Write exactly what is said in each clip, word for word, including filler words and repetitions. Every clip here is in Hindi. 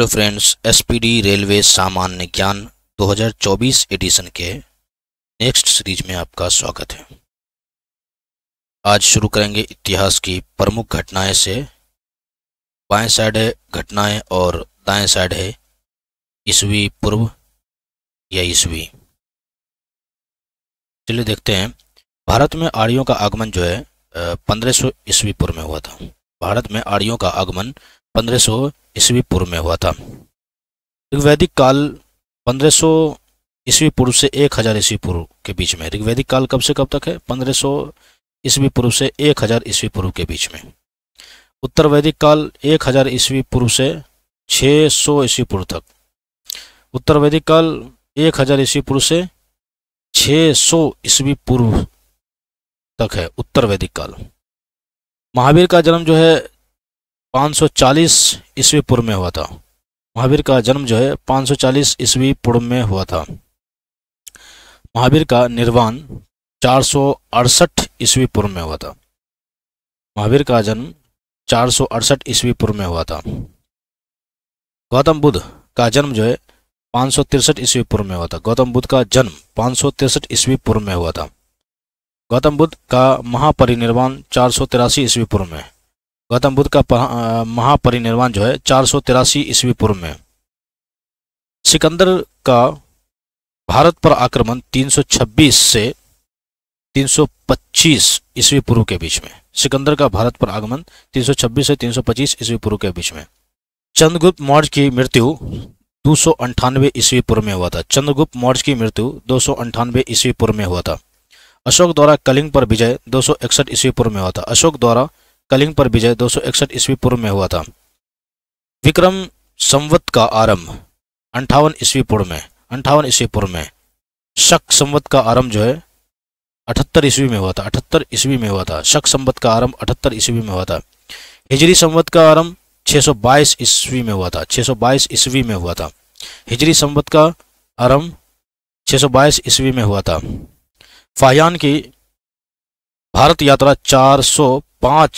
हेलो फ्रेंड्स, एसपीडी रेलवे सामान्य ज्ञान दो हज़ार चौबीस एडिशन के नेक्स्ट सीरीज में आपका स्वागत है। आज शुरू करेंगे इतिहास की प्रमुख घटनाएं से। बाएं साइड है घटनाएं और दाएं साइड है ईस्वी पूर्व या ईस्वी। चलिए देखते हैं। भारत में आर्यों का आगमन जो है पंद्रह सौ ईस्वी पूर्व में हुआ था। भारत में आर्यों का आगमन पंद्रह सौ ईस्वी पूर्व में हुआ था। ऋग्वैदिक काल पंद्रह सौ ईस्वी पूर्व से एक हज़ार ईस्वी पूर्व के बीच में। ऋग्वैदिक काल कब से कब तक है? पंद्रह सौ ईस्वी पूर्व से एक हज़ार ईस्वी पूर्व के बीच में। उत्तर वैदिक काल एक हज़ार ईस्वी पूर्व से छह सौ ईस्वी पूर्व तक। उत्तर वैदिक काल एक हज़ार ईस्वी पूर्व से छह सौ ईस्वी पूर्व तक है उत्तर वैदिक काल। महावीर का जन्म जो है पाँच सौ चालीस ईस्वी पूर्व में हुआ था। महावीर का जन्म जो है पाँच सौ चालीस ईस्वी पूर्व में हुआ था। महावीर का निर्वाण चार सौ अड़सठ ईस्वी पूर्व में हुआ था। महावीर का जन्म चार सौ अड़सठ ईस्वी पूर्व में हुआ था। गौतम बुद्ध का जन्म जो है पाँच सौ तिरसठ ईस्वी पूर्व में हुआ था। गौतम बुद्ध का जन्म पाँच सौ तिरसठ ईस्वी पूर्व में हुआ था। गौतम बुद्ध का महापरिनिर्वाण चार सौ तिरासी ईस्वी पूर्व में। गौतम बुद्ध का महापरिनिर्वाण जो है चार सौ तिरासी ईस्वी पूर्व में। सिकंदर का भारत पर आक्रमण तीन सौ छब्बीस से तीन सौ पच्चीस ईस्वी पूर्व के बीच में। सिकंदर का भारत पर आगमन तीन सौ छब्बीस से तीन सौ पच्चीस ईस्वी पूर्व के बीच में। चंद्रगुप्त मौर्य की मृत्यु दो सौ अंठानवे ईस्वी पूर्व में हुआ था। चंद्रगुप्त मौर्य की मृत्यु दो सौ अंठानवे ईस्वी पूर्व में हुआ था। अशोक द्वारा कलिंग पर विजय दो सौ इकसठ ईस्वी पूर्व में हुआ था। अशोक द्वारा कलिंग पर विजय दो सौ इकसठ ईस्वी पूर्व में हुआ था। विक्रम संवत का आरंभ अंठावन ईस्वी पूर्व में। अंठावन ईस्वी पूर्व में शक संवत का आरंभ जो है अठहत्तर ईस्वी में हुआ था। अठहत्तर ईस्वी में हुआ था। शक संवत का आरंभ अठहत्तर ईस्वी में हुआ था। हिजरी संवत का आरंभ छह सौ बाईस ईस्वी में हुआ था। छह सौ बाईस ईस्वी में हुआ था। हिजरी संवत का आरंभ छह सौ बाईस ईस्वी में हुआ था। फाह्यान की भारत यात्रा चार सौ पाँच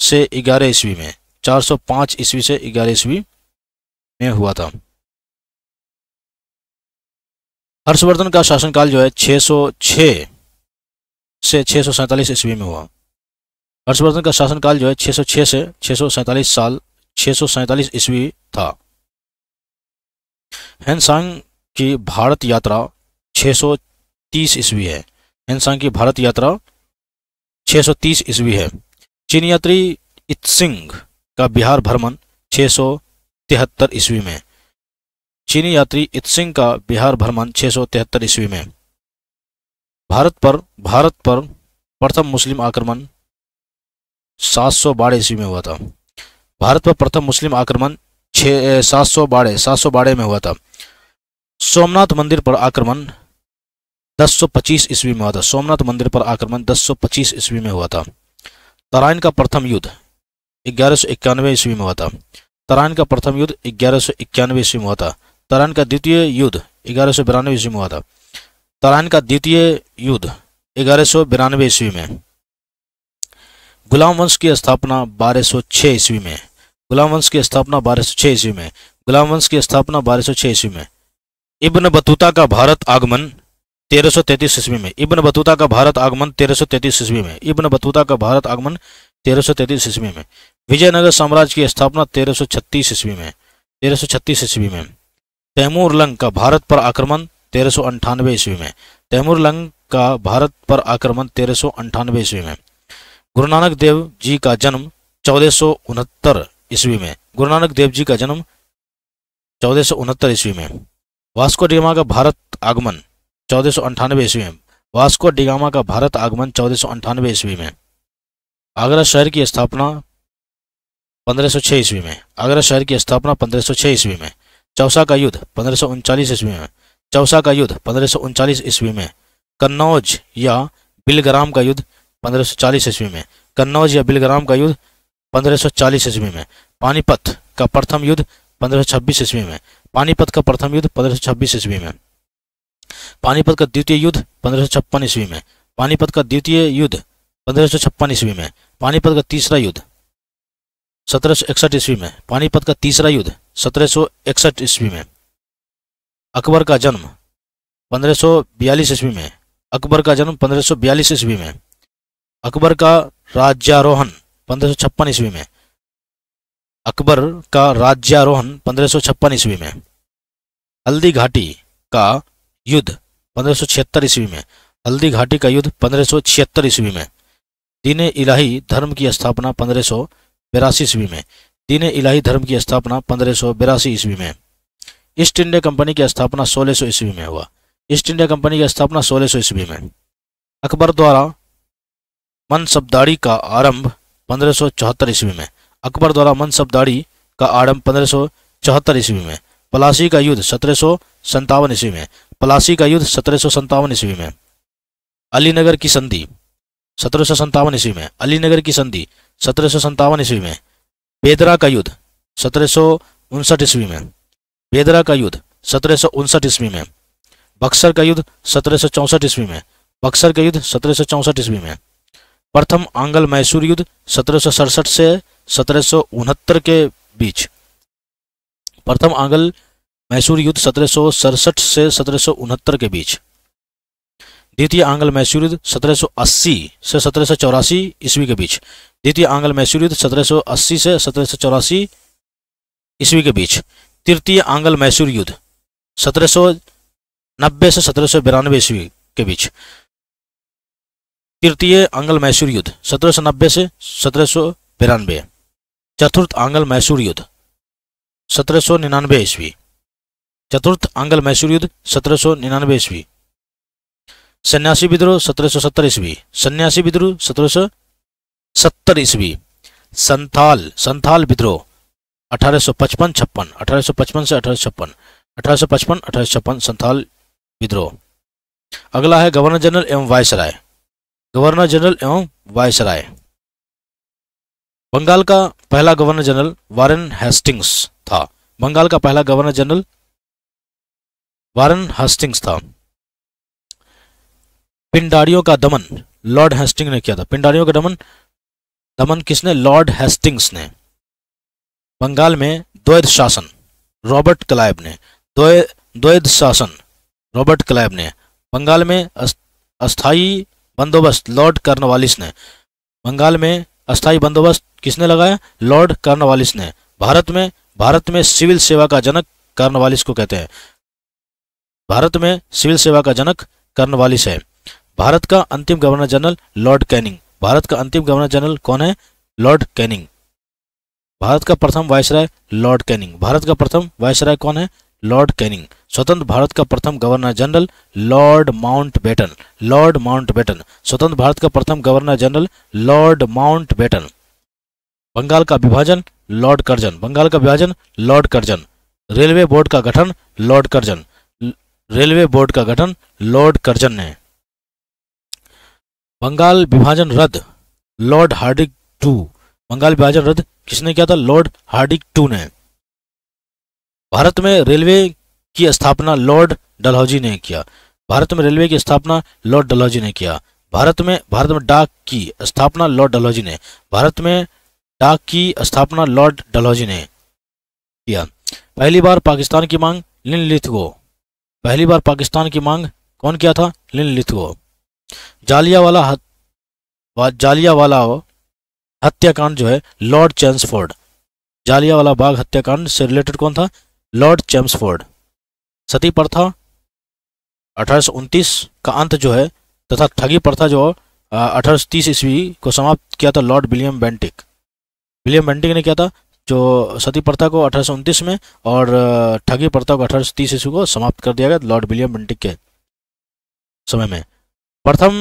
से ग्यारह ईस्वी में। चार सौ पाँच ईस्वी से ग्यारह ईस्वी में हुआ था। हर्षवर्धन का शासनकाल जो है छह सौ छह से छह सौ सैंतालीस ईस्वी में हुआ। हर्षवर्धन का शासनकाल जो है छह सौ छह से छह सौ सैंतालीस साल छह सौ सैंतालीस ईस्वी था। हेनसांग की भारत यात्रा छह सौ तीस ईस्वी है। हेनसांग की भारत यात्रा छह सौ तीस ईस्वी है। चीनी यात्री इत्सिंग का बिहार भ्रमण छह सौ तिहत्तर ईस्वी में। चीनी यात्री इत्सिंग का बिहार भ्रमण छह सौ तिहत्तर ईस्वी में। भारत पर भारत पर प्रथम मुस्लिम आक्रमण सात सौ बारह ईस्वी में हुआ था। भारत पर प्रथम मुस्लिम आक्रमण छः सात सौ बारह सात सौ बारह में हुआ था। सोमनाथ मंदिर पर आक्रमण दस सौ पच्चीस ईस्वी में हुआ था। सोमनाथ मंदिर पर आक्रमण दस सौ पच्चीस ईस्वी में हुआ था। तराइन का प्रथम युद्ध ग्यारह सौ इक्यानवे ईस्वी में हुआ था। तराइन का प्रथम युद्ध ग्यारह सौ इक्यानवे ईस्वी में हुआ था। तराइन का द्वितीय युद्ध ग्यारह सौ बिरानवे ईस्वी में हुआ था। तराइन का द्वितीय युद्ध ग्यारह सौ बिरानवे ईस्वी में। गुलाम वंश की स्थापना बारह सौ छः ईस्वी में। गुलाम वंश की स्थापना बारह सौ छः ईस्वी में। गुलाम वंश की स्थापना बारह सौ छः ईस्वी में। इब्न बतूता का भारत आगमन तेरह सौ तैंतीस ईस्वी में। इब्न बतूता का भारत आगमन तेरह सौ तैंतीस ईस्वी में। इब्न बतूता का भारत आगमन तेरह सौ तैंतीस ईस्वी में। विजयनगर साम्राज्य की स्थापना तेरह सौ छत्तीस ईस्वी में। तेरह सौ छत्तीस ईस्वी में। तैमूर लंग का भारत पर आक्रमण तेरह सौ अंठानवे ईस्वी में। तैमूर लंग का भारत पर आक्रमण तेरह सौ अंठानवे ईस्वी में। गुरु नानक देव जी का जन्म चौदह सौ उनहत्तर ईस्वी में। गुरु नानक देव जी का जन्म चौदह सौ उनहत्तर ईस्वी में। वास्को डिगामा का भारत आगमन चौदह सौ अंठानवे ईस्वी में। वास्को डिगामा का भारत आगमन चौदह सौ अंठानवे ईस्वी में। आगरा शहर की स्थापना पंद्रह सौ छः ईस्वी में। आगरा शहर की स्थापना पंद्रह सौ छः ईस्वी में। चौसा का युद्ध पंद्रह सौ उनचालीस ईस्वी में। चौसा का युद्ध पंद्रह सौ उनचालीस ईस्वी में। कन्नौज या बिलग्राम का युद्ध पंद्रह सौ चालीस ईस्वी में। कन्नौज या बिलग्राम का युद्ध पंद्रह सौ चालीस ईस्वी में। पानीपत का प्रथम युद्ध पंद्रह सौ छब्बीस ईस्वी में। पानीपत का प्रथम युद्ध पंद्रह सौ छब्बीस ईस्वी में। पानीपत का द्वितीय युद्ध पंद्रह सौ छप्पन ईस्वी में। पानीपत का द्वितीय युद्ध पंद्रह सौ छप्पन ईस्वी में। पानीपत का तीसरा युद्ध सत्रह सौ इकसठ ईस्वी में। पानीपत का तीसरा युद्ध सत्रह सौ इकसठ ईस्वी में। अकबर का जन्म पंद्रह सौ बयालीस ईस्वी में। अकबर का जन्म पंद्रह सौ बयालीस ईस्वी में। अकबर का राज्यारोहण पंद्रह सौ छप्पन ईस्वी में। अकबर का राज्यारोहण पंद्रह सौ छप्पन ईस्वी में। हल्दी घाटी का युद्ध पंद्रह सौ छिहत्तर ईस्वी में। हल्दी घाटी का युद्ध पंद्रह सौ छिहत्तर ईस्वी में। दीने इलाही धर्म की स्थापना पंद्रह सौ बेरासी ईस्वी में। दीने इलाही धर्म की स्थापना पंद्रह सौ बेरासी ईस्वी में। ईस्ट इंडिया कंपनी की स्थापना सोलह सौ ईस्वी में हुआ। ईस्ट इंडिया कंपनी की स्थापना सोलह सौ ईस्वी में। अकबर द्वारा मनसबदारी का आरंभ पंद्रह सौ चौहत्तर ईस्वी में। अकबर द्वारा मनसबदारी का आरंभ पंद्रह सौ चौहत्तर ईस्वी में। पलासी का युद्ध सत्रह सौ संतावन ईस्वी में। पलासी का युद्ध सत्रह सौ संतावन ईस्वी में। अलीनगर की संधि सत्रह सौ संतावन ईस्वी में। अलीनगर की संधि सत्रह सौ संतावन ईस्वी में। बेदरा का युद्ध सत्रह सौ उनसठ ईस्वी में। बेदरा का युद्ध सत्रह सौ उनसठ ईस्वी में। बक्सर का युद्ध सत्रह सौ चौसठ ईस्वी में। बक्सर का युद्ध सत्रह सौ चौसठ ईस्वी में। प्रथम आंग्ल मैसूर युद्ध सत्रह सौ सड़सठ से सत्रह सौ उनहत्तर के बीच। प्रथम आंग्ल मैसूर युद्ध सत्रह सौ सड़सठ से सत्रह सौ उनहत्तर के बीच। द्वितीय आंग्ल मैसूर युद्ध सत्रह सौ अस्सी से सत्रह सौ चौरासी ईस्वी के बीच। द्वितीय आंग्ल मैसूर युद्ध सत्रह सौ अस्सी से सत्रह सौ चौरासी ईस्वी के बीच। तृतीय आंग्ल मैसूर युद्ध सत्रह सौ नब्बे से सत्रह सौ बिरानवे ईस्वी के बीच। तृतीय आंग्ल मैसूर युद्ध सत्रह सौ नब्बे से सत्रह सौ बिरानवे। चतुर्थ आंग्ल मैसूर युद्ध सत्रह सौ निन्यानवे ईस्वी। चतुर्थ आंग्ल मैसूर युद्ध सत्रह सौ निन्यानवे ईस्वी। सन्यासी विद्रोह सत्रह सौ सत्तर ईस्वी। सन्यासी विद्रोह सत्रह सौ सत्तर ईस्वी। संथाल संथाल विद्रोह अठारह सौ पचपन छप्पन। अठारह सौ पचपन से अठारह सौ छप्पन। अठारह सौ पचपन अठारह सौ छप्पन संथाल विद्रोह। अगला है गवर्नर जनरल एवं वायसराय। गवर्नर जनरल एवं वायसराय। बंगाल का पहला गवर्नर जनरल वारेन हेस्टिंग्स था। बंगाल का पहला गवर्नर जनरल वारेन हेस्टिंग्स था। पिंडारियों का दमन लॉर्ड हेस्टिंग्स ने किया था। पिंडारियों का दमन दमन किसने? लॉर्ड हेस्टिंग्स ने। बंगाल में द्वैध शासन रॉबर्ट क्लाइव ने। द्वैध शासन रॉबर्ट क्लाइव ने। बंगाल में अस्थायी बंदोबस्त लॉर्ड कार्नवालिस ने। बंगाल में अस्थायी बंदोबस्त किसने लगाया? लॉर्ड कार्नवालिस ने। भारत में भारत में सिविल सेवा का जनक कार्नवालिस को कहते हैं। भारत में सिविल सेवा का जनक कार्नवालिस है। भारत का अंतिम governor general Lord Canning. Bharat का अंतिम गवर्नर जनरल कौन है? Lord Canning. भारत का प्रथम वायसराय लॉर्ड कैनिंग। भारत का प्रथम वायसराय कौन है? Lord Canning. स्वतंत्र भारत का प्रथम governor general Lord Mountbatten. Lord Mountbatten. स्वतंत्र भारत का प्रथम governor general Lord Mountbatten. Bengal का विभाजन लॉर्ड कर्जन। बंगाल का विभाजन लॉर्ड कर्जन। रेलवे बोर्ड का गठन लॉर्ड कर्जन। रेलवे बोर्ड का गठन लॉर्ड कर्जन ने। बंगाल विभाजन रद्द लॉर्ड हार्डिंग टू। बंगाल विभाजन रद्द किसने किया था? लॉर्ड हार्डिंग टू ने। भारत में रेलवे की स्थापना लॉर्ड डलहौजी ने किया। भारत में रेलवे की स्थापना लॉर्ड डलहौजी ने किया। भारत में भारत में डाक की स्थापना लॉर्ड डलहौजी ने। भारत में डाक की स्थापना लॉर्ड डलहौजी ने किया। पहली बार पाकिस्तान की मांग लिनलिथगो। पहली बार पाकिस्तान की मांग कौन किया था? लिनलिथगो। जालियावाला हत, जालियावाला हत्याकांड जो है लॉर्ड चैम्सफोर्ड। जालियावाला बाग हत्याकांड से रिलेटेड कौन था? Lord Chelmsford. सती प्रथा अठारह सौ उनतीस का अंत जो है तथा ठगी प्रथा जो अठारह सौ तीस ईस्वी को समाप्त किया था Lord William Bentinck. William Bentinck ने किया था जो सती प्रथा को अठारह सौ उनतीस में और ठगी प्रथा को अठारह सौ तीस ईस्वी को समाप्त कर दिया गया लॉर्ड विलियम बेंटिक के समय में। प्रथम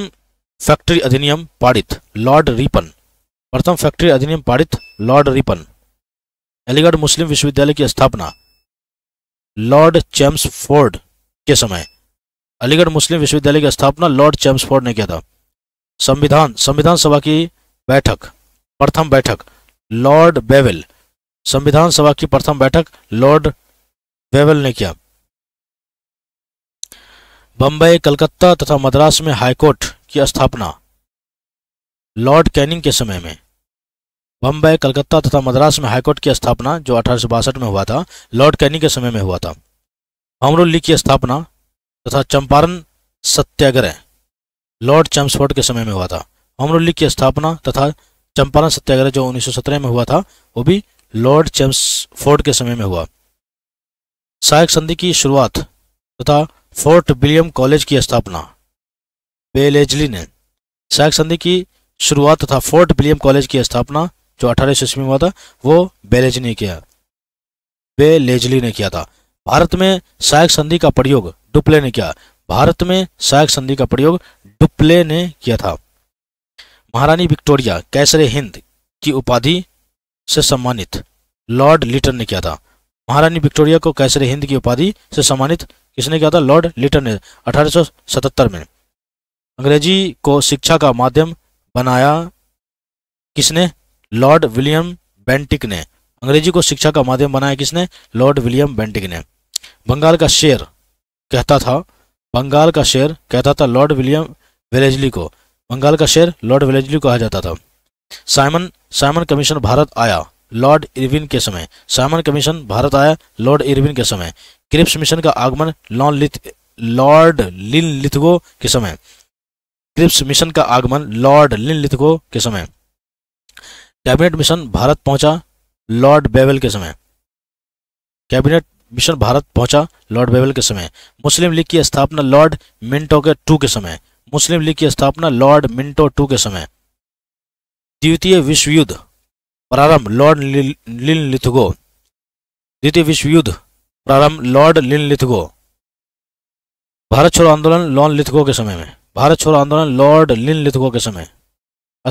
फैक्ट्री अधिनियम पारित लॉर्ड रिपन। प्रथम फैक्ट्री अधिनियम पारित लॉर्ड रिपन। अलीगढ़ मुस्लिम विश्वविद्यालय की स्थापना लॉर्ड चैम्सफोर्ड के समय। अलीगढ़ मुस्लिम विश्वविद्यालय की स्थापना लॉर्ड चैम्सफोर्ड ने किया था। संविधान संविधान सभा की बैठक प्रथम बैठक लॉर्ड बेवेल। संविधान सभा की प्रथम बैठक लॉर्ड बेवेल ने किया। बंबई, कलकत्ता तथा मद्रास में हाईकोर्ट की स्थापना लॉर्ड कैनिंग के समय में। बम्बई, कलकत्ता तथा मद्रास में हाईकोर्ट की स्थापना जो अठारह सौ बासठ में हुआ था, लॉर्ड कैनी के समय में हुआ था। होमरूल लीग की स्थापना तथा चंपारण सत्याग्रह लॉर्ड चैम्सफोर्ड के समय में हुआ था। होमरूल लीग की स्थापना तथा चंपारण सत्याग्रह जो उन्नीस सौ सत्रह में हुआ था, वो भी लॉर्ड चैम्सफोर्ड के समय में हुआ। सहायक संधि की शुरुआत तथा फोर्ट विलियम कॉलेज की स्थापना बेलेजली ने। सहायक संधि की शुरुआत तथा फोर्ट विलियम कॉलेज की स्थापना जो अठारह सौ ईस्वी में हुआ था, वो बेलेजली ने किया बेलेजली ने किया था। भारत में सहायक संधि का प्रयोग डुप्ले ने किया भारत में सहायक संधि का प्रयोग डुप्ले ने किया था। महारानी विक्टोरिया कैसरे हिंद की उपाधि से सम्मानित लॉर्ड लिटन ने किया था। महारानी विक्टोरिया को कैसरे हिंद की उपाधि से सम्मानित किसने किया था? लॉर्ड लिटन ने अठारह सौ सतहत्तर में। अंग्रेजी को शिक्षा का माध्यम बनाया किसने? लॉर्ड विलियम बेंटिक ने। अंग्रेजी को शिक्षा का माध्यम बनाया किसने? लॉर्ड विलियम बेंटिक ने। बंगाल का शेर कहता था बंगाल का शेर कहता था लॉर्ड विलियम वेलेजली को। बंगाल का शेर लॉर्ड वेलेजली को कहा जाता था। साइमन साइमन कमीशन भारत आया लॉर्ड इरविन के समय। साइमन कमीशन भारत आया लॉर्ड इरविन के समय। क्रिप्स मिशन का आगमन लॉर्ड लिनलिथगो के समय। क्रिप्स मिशन का आगमन लॉर्ड लिनलिथगो के समय। कैबिनेट मिशन भारत पहुंचा लॉर्ड बेवेल के समय। कैबिनेट मिशन भारत पहुंचा लॉर्ड बेवेल के समय। मुस्लिम लीग की स्थापना लॉर्ड मिंटो के टू के समय। मुस्लिम लीग की स्थापना लॉर्ड मिंटो टू के समय। द्वितीय विश्व युद्ध प्रारंभ लॉर्ड लिनलिथगो। द्वितीय विश्व युद्ध प्रारंभ लॉर्ड लिनलिथगो। भारत छोड़ो आंदोलन लॉर्ड लिथगो के समय में। भारत छोड़ो आंदोलन लॉर्ड लिनलिथगो के समय।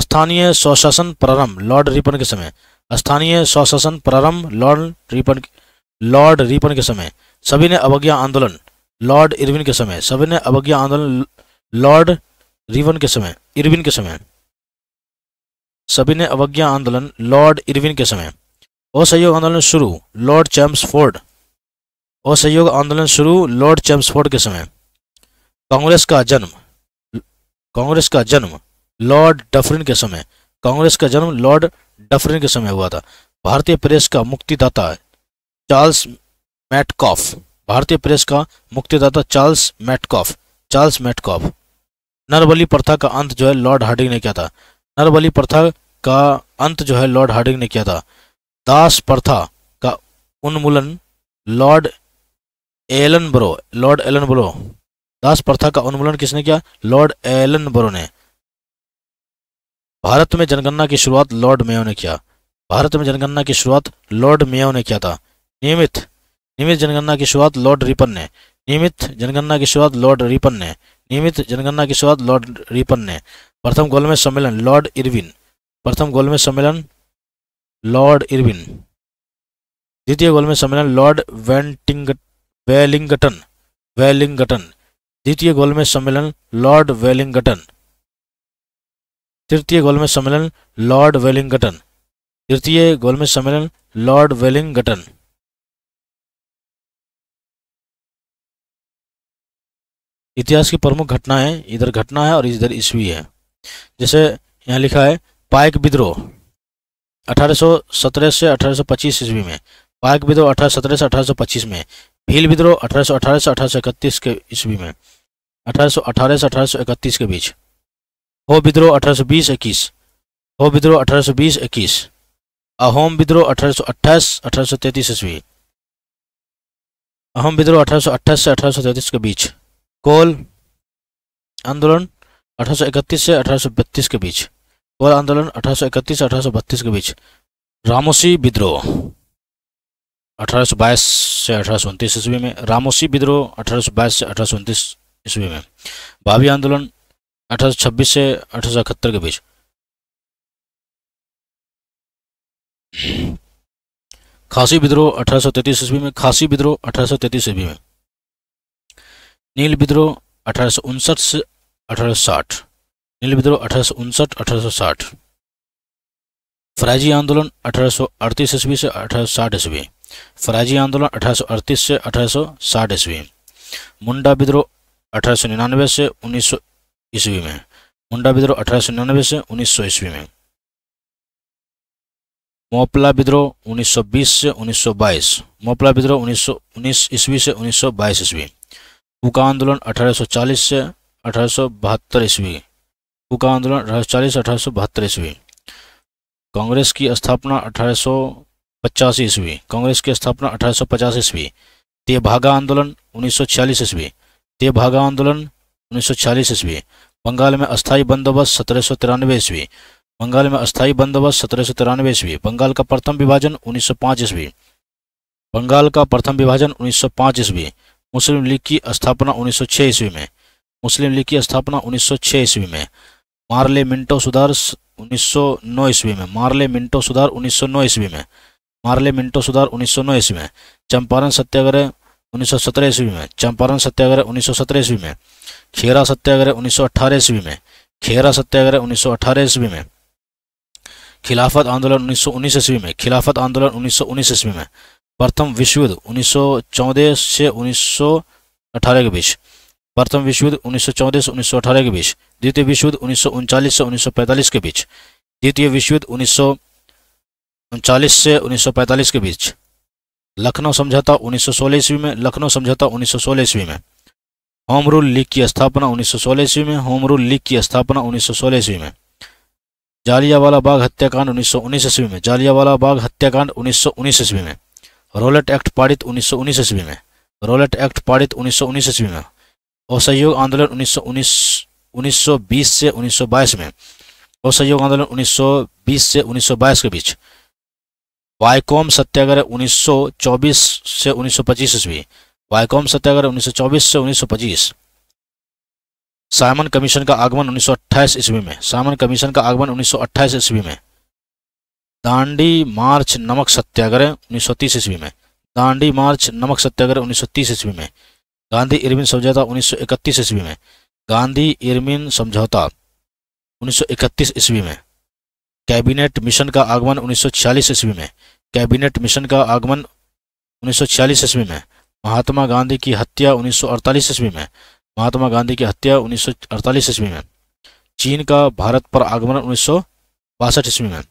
स्थानीय स्वशासन प्रारंभ लॉर्ड रिपन के समय। स्थानीय स्वशासन प्रारंभ लॉर्ड रिपन लॉर्ड रिपन के समय। सभी ने अवज्ञा आंदोलन लॉर्ड इरविन के समय। सभी ने अवज्ञा आंदोलन लॉर्ड रिवन के समय इरविन के समय। सभी ने अवज्ञा आंदोलन लॉर्ड इरविन के समय। असहयोग आंदोलन शुरू लॉर्ड चैम्सफोर्ड। असहयोग आंदोलन शुरू लॉर्ड चैम्सफोर्ड के समय। कांग्रेस का जन्म कांग्रेस का जन्म लॉर्ड डफरिन के समय। कांग्रेस का जन्म लॉर्ड डफरिन के समय हुआ था। भारतीय प्रेस का मुक्तिदाता चार्ल्स मैटकॉफ। भारतीय प्रेस का मुक्तिदाता चार्ल्स मैटकॉफ चार्ल्स मैटकॉफ नरबली प्रथा का अंत जो है लॉर्ड हार्डिंग ने किया था। नरबली प्रथा का अंत जो है लॉर्ड हार्डिंग ने किया था। दास प्रथा का उन्मूलन लॉर्ड एलनबरो लॉर्ड एलनबरो दास प्रथा का उन्मूलन किसने किया? लॉर्ड एलनबरो ने। भारत में जनगणना की शुरुआत लॉर्ड मेयो ने किया। भारत में जनगणना की शुरुआत लॉर्ड मेयो ने किया था। नियमित नियमित जनगणना की शुरुआत लॉर्ड रिपन ने। नियमित जनगणना की शुरुआत लॉर्ड रिपन ने। नियमित जनगणना की शुरुआत लॉर्ड रिपन ने। प्रथम गोलमेज सम्मेलन लॉर्ड इरविन। प्रथम गोलमेज सम्मेलन लॉर्ड इरविन। द्वितीय गोलमेज सम्मेलन लॉर्ड वेलिंगटन वेलिंगटन द्वितीय गोलमेज सम्मेलन लॉर्ड वेलिंगटन। तृतीय गोलमेज सम्मेलन लॉर्ड वेलिंगटन। तृतीय गोलमेज सम्मेलन लॉर्ड वेलिंगटन। इतिहास की प्रमुख घटनाएं, इधर घटना है और इधर ईस्वी है। जैसे यहाँ लिखा है पाइक विद्रोह अठारह सौ सत्रह से अठारह सौ पच्चीस ईस्वी में। पाइक विद्रोह अठारह सौ सत्रह से अठारह सौ पच्चीस में। भील विद्रोह अठारह सौ अठारह से अठारह सौ इकतीस के ईस्वी में। अठारह सौ अठारह से अठारह सौ इकतीस के बीच। हो विद्रोह अठारह सौ बीस इक्कीस। हो विद्रोह अठारह सौ बीस इक्कीस। अहोम विद्रोह अठारह सौ अट्ठाईस अठारह सौ तैंतीस ईस्वी। अहोम विद्रोह अठारह सौ अट्ठाईस से अठारह सौ तैंतीस के बीच। कोल आंदोलन अठारह सौ इकतीस से अठारह सौ बत्तीस के बीच। कोल आंदोलन अठारह सौ इकतीस से अठारह सौ बत्तीस के बीच। रामोसी विद्रोह अठारह सौ बाईस से अठारह सौ उनतीस ईस्वी में। रामोसी विद्रोह अठारह सौ बाईस से अठारह सौ उनतीस ईस्वी में। भावी आंदोलन अठारह सौ छब्बीस से अठारह सौ इकहत्तर के बीच। खासी विद्रोह अठारह सौ तैंतीस ईस्वी में। खासी विद्रोह अठारह सौ तैंतीस ईस्वी में। नील विद्रोह अठारह सौ उनसठ से अठारह सौ साठ। नील विद्रोह अठारह सौ उनसठ अठारह सौ साठ। फराजी आंदोलन अठारह सौ अड़तीस ईस्वी से अठारह सौ साठ ईस्वी। फराजी आंदोलन अठारह सौ अड़तीस से अठारह सौ साठ ईस्वी। मुंडा विद्रोह अठारह सौ निन्यानवे से उन्नीस सौ ईस्वी में। मुंडा विद्रोह अठारह सौ निन्यानवे से उन्नीस सौ ईस्वी में। मोपला विद्रोह उन्नीस सौ बीस से उन्नीस सौ बाईस, मोपला विद्रोह उन्नीस सौ उन्नीस ईस्वी से उन्नीस सौ बाईस ईस्वी, कुका आंदोलन अठारह सौ चालीस से अठारह सौ बहत्तर ईस्वी, कुका आंदोलन अठारह सौ चालीस से अठारह सौ बहत्तर ईस्वी, कांग्रेस की स्थापना अठारह सौ पचासी ईस्वी, कांग्रेस की स्थापना अठारह सौ पचास ईस्वी, तेभागा आंदोलन उन्नीस सौ छियालीस ईस्वी, तेभागा आंदोलन उन्नीस सौ छियालीस ईस्वी, बंगाल में अस्थायी बंदोबस्त सत्रह सौ तिरानवे ईस्वी, बंगाल में अस्थायी बंदोबस्त सत्रह सौ तिरानवे ईस्वी, बंगाल का प्रथम विभाजन उन्नीस सौ पाँच ईस्वी, बंगाल का प्रथम विभाजन उन्नीस सौ पाँच ईस्वी, मुस्लिम लीग की स्थापना उन्नीस सौ छह ईस्वी में, मुस्लिम लीग की स्थापना उन्नीस सौ छह ईस्वी में, मार्ले मिंटो सुधार उन्नीस सौ नौ ईस्वी में, मार्ले मिंटो सुधार उन्नीस सौ नौ ईस्वी में, मार्ले मिंटो सुधार उन्नीस सौ नौ ईस्वी में, चंपारण सत्याग्रह उन्नीस सौ सत्रह ईस्वी में, चंपारण सत्याग्रह उन्नीस सौ सत्रह ईस्वी में, खेरा सत्याग्रह उन्नीस सौ अठारह ईस्वी में, खेरा सत्याग्रह उन्नीस सौ अठारह ईस्वी में, खिलाफत आंदोलन उन्नीस सौ उन्नीस ईस्वी में, खिलाफत आंदोलन उन्नीस सौ उन्नीस ईस्वी में, प्रथम विश्व युद्ध उन्नीस सौ चौदह से उन्नीस सौ अठारह के बीच, प्रथम विश्व युद्ध उन्नीस सौ चौदह से उन्नीस सौ अठारह के बीच, द्वितीय विश्व युद्ध उन्नीस सौ उनचालीस से उन्नीस सौ पैंतालीस के बीच, द्वितीय विश्व युद्ध उन्नीस सौ उनचालीस से उन्नीस सौ पैंतालीस के बीच, लखनऊ समझौता उन्नीस सौ सोलह ईस्वी में, लखनऊ समझौता उन्नीस सौ सोलह ईस्वी में, होम रूल लीग की स्थापना उन्नीस सौ सोलह ईस्वी में, होम रूल लीग की स्थापना उन्नीस सौ सोलह ईस्वी में, जालियावाला बाग हत्याकांड उन्नीस सौ उन्नीस ईस्वी में, जालियावाला बाग हत्याकांड उन्नीस सौ उन्नीस ईस्वी में, रोलेट एक्ट पारित उन्नीस सौ उन्नीस ईस्वी में, रोलेट एक्ट पारित उन्नीस सौ उन्नीस ईस्वी में, असहयोग आंदोलन उन्नीस सौ बीस से उन्नीस सौ बाईस में, असहयोग आंदोलन उन्नीस सौ बीस से उन्नीस सौ बाईस के बीच, वायकोम सत्याग्रह उन्नीस सौ चौबीस से उन्नीस सौ पच्चीस ईस्वी, वायकोम सत्याग्रह उन्नीस सौ चौबीस से उन्नीस सौ पच्चीस, साइमन कमीशन का आगमन उन्नीस सौ अट्ठाईस ईस्वी में, साइमन कमीशन का आगमन उन्नीस सौ अट्ठाईस ईस्वी में, दांडी मार्च नमक सत्याग्रह उन्नीस सौ तीस ईस्वी में, दांडी मार्च नमक सत्याग्रह उन्नीस सौ तीस ईस्वी में, गांधी इरविन समझौता उन्नीस सौ इकतीस ईस्वी में, गांधी इरविन समझौता उन्नीस सौ इकतीस ईस्वी में, कैबिनेट मिशन का आगमन उन्नीस सौ छियालीस ईस्वी में, कैबिनेट मिशन का आगमन उन्नीस सौ छियालीस ईस्वी में, महात्मा गांधी की हत्या उन्नीस सौ अड़तालीस ईस्वी में, महात्मा गांधी की हत्या उन्नीस सौ अड़तालीस ईस्वी में, चीन का भारत पर आक्रमण उन्नीस सौ बासठ ईस्वी में,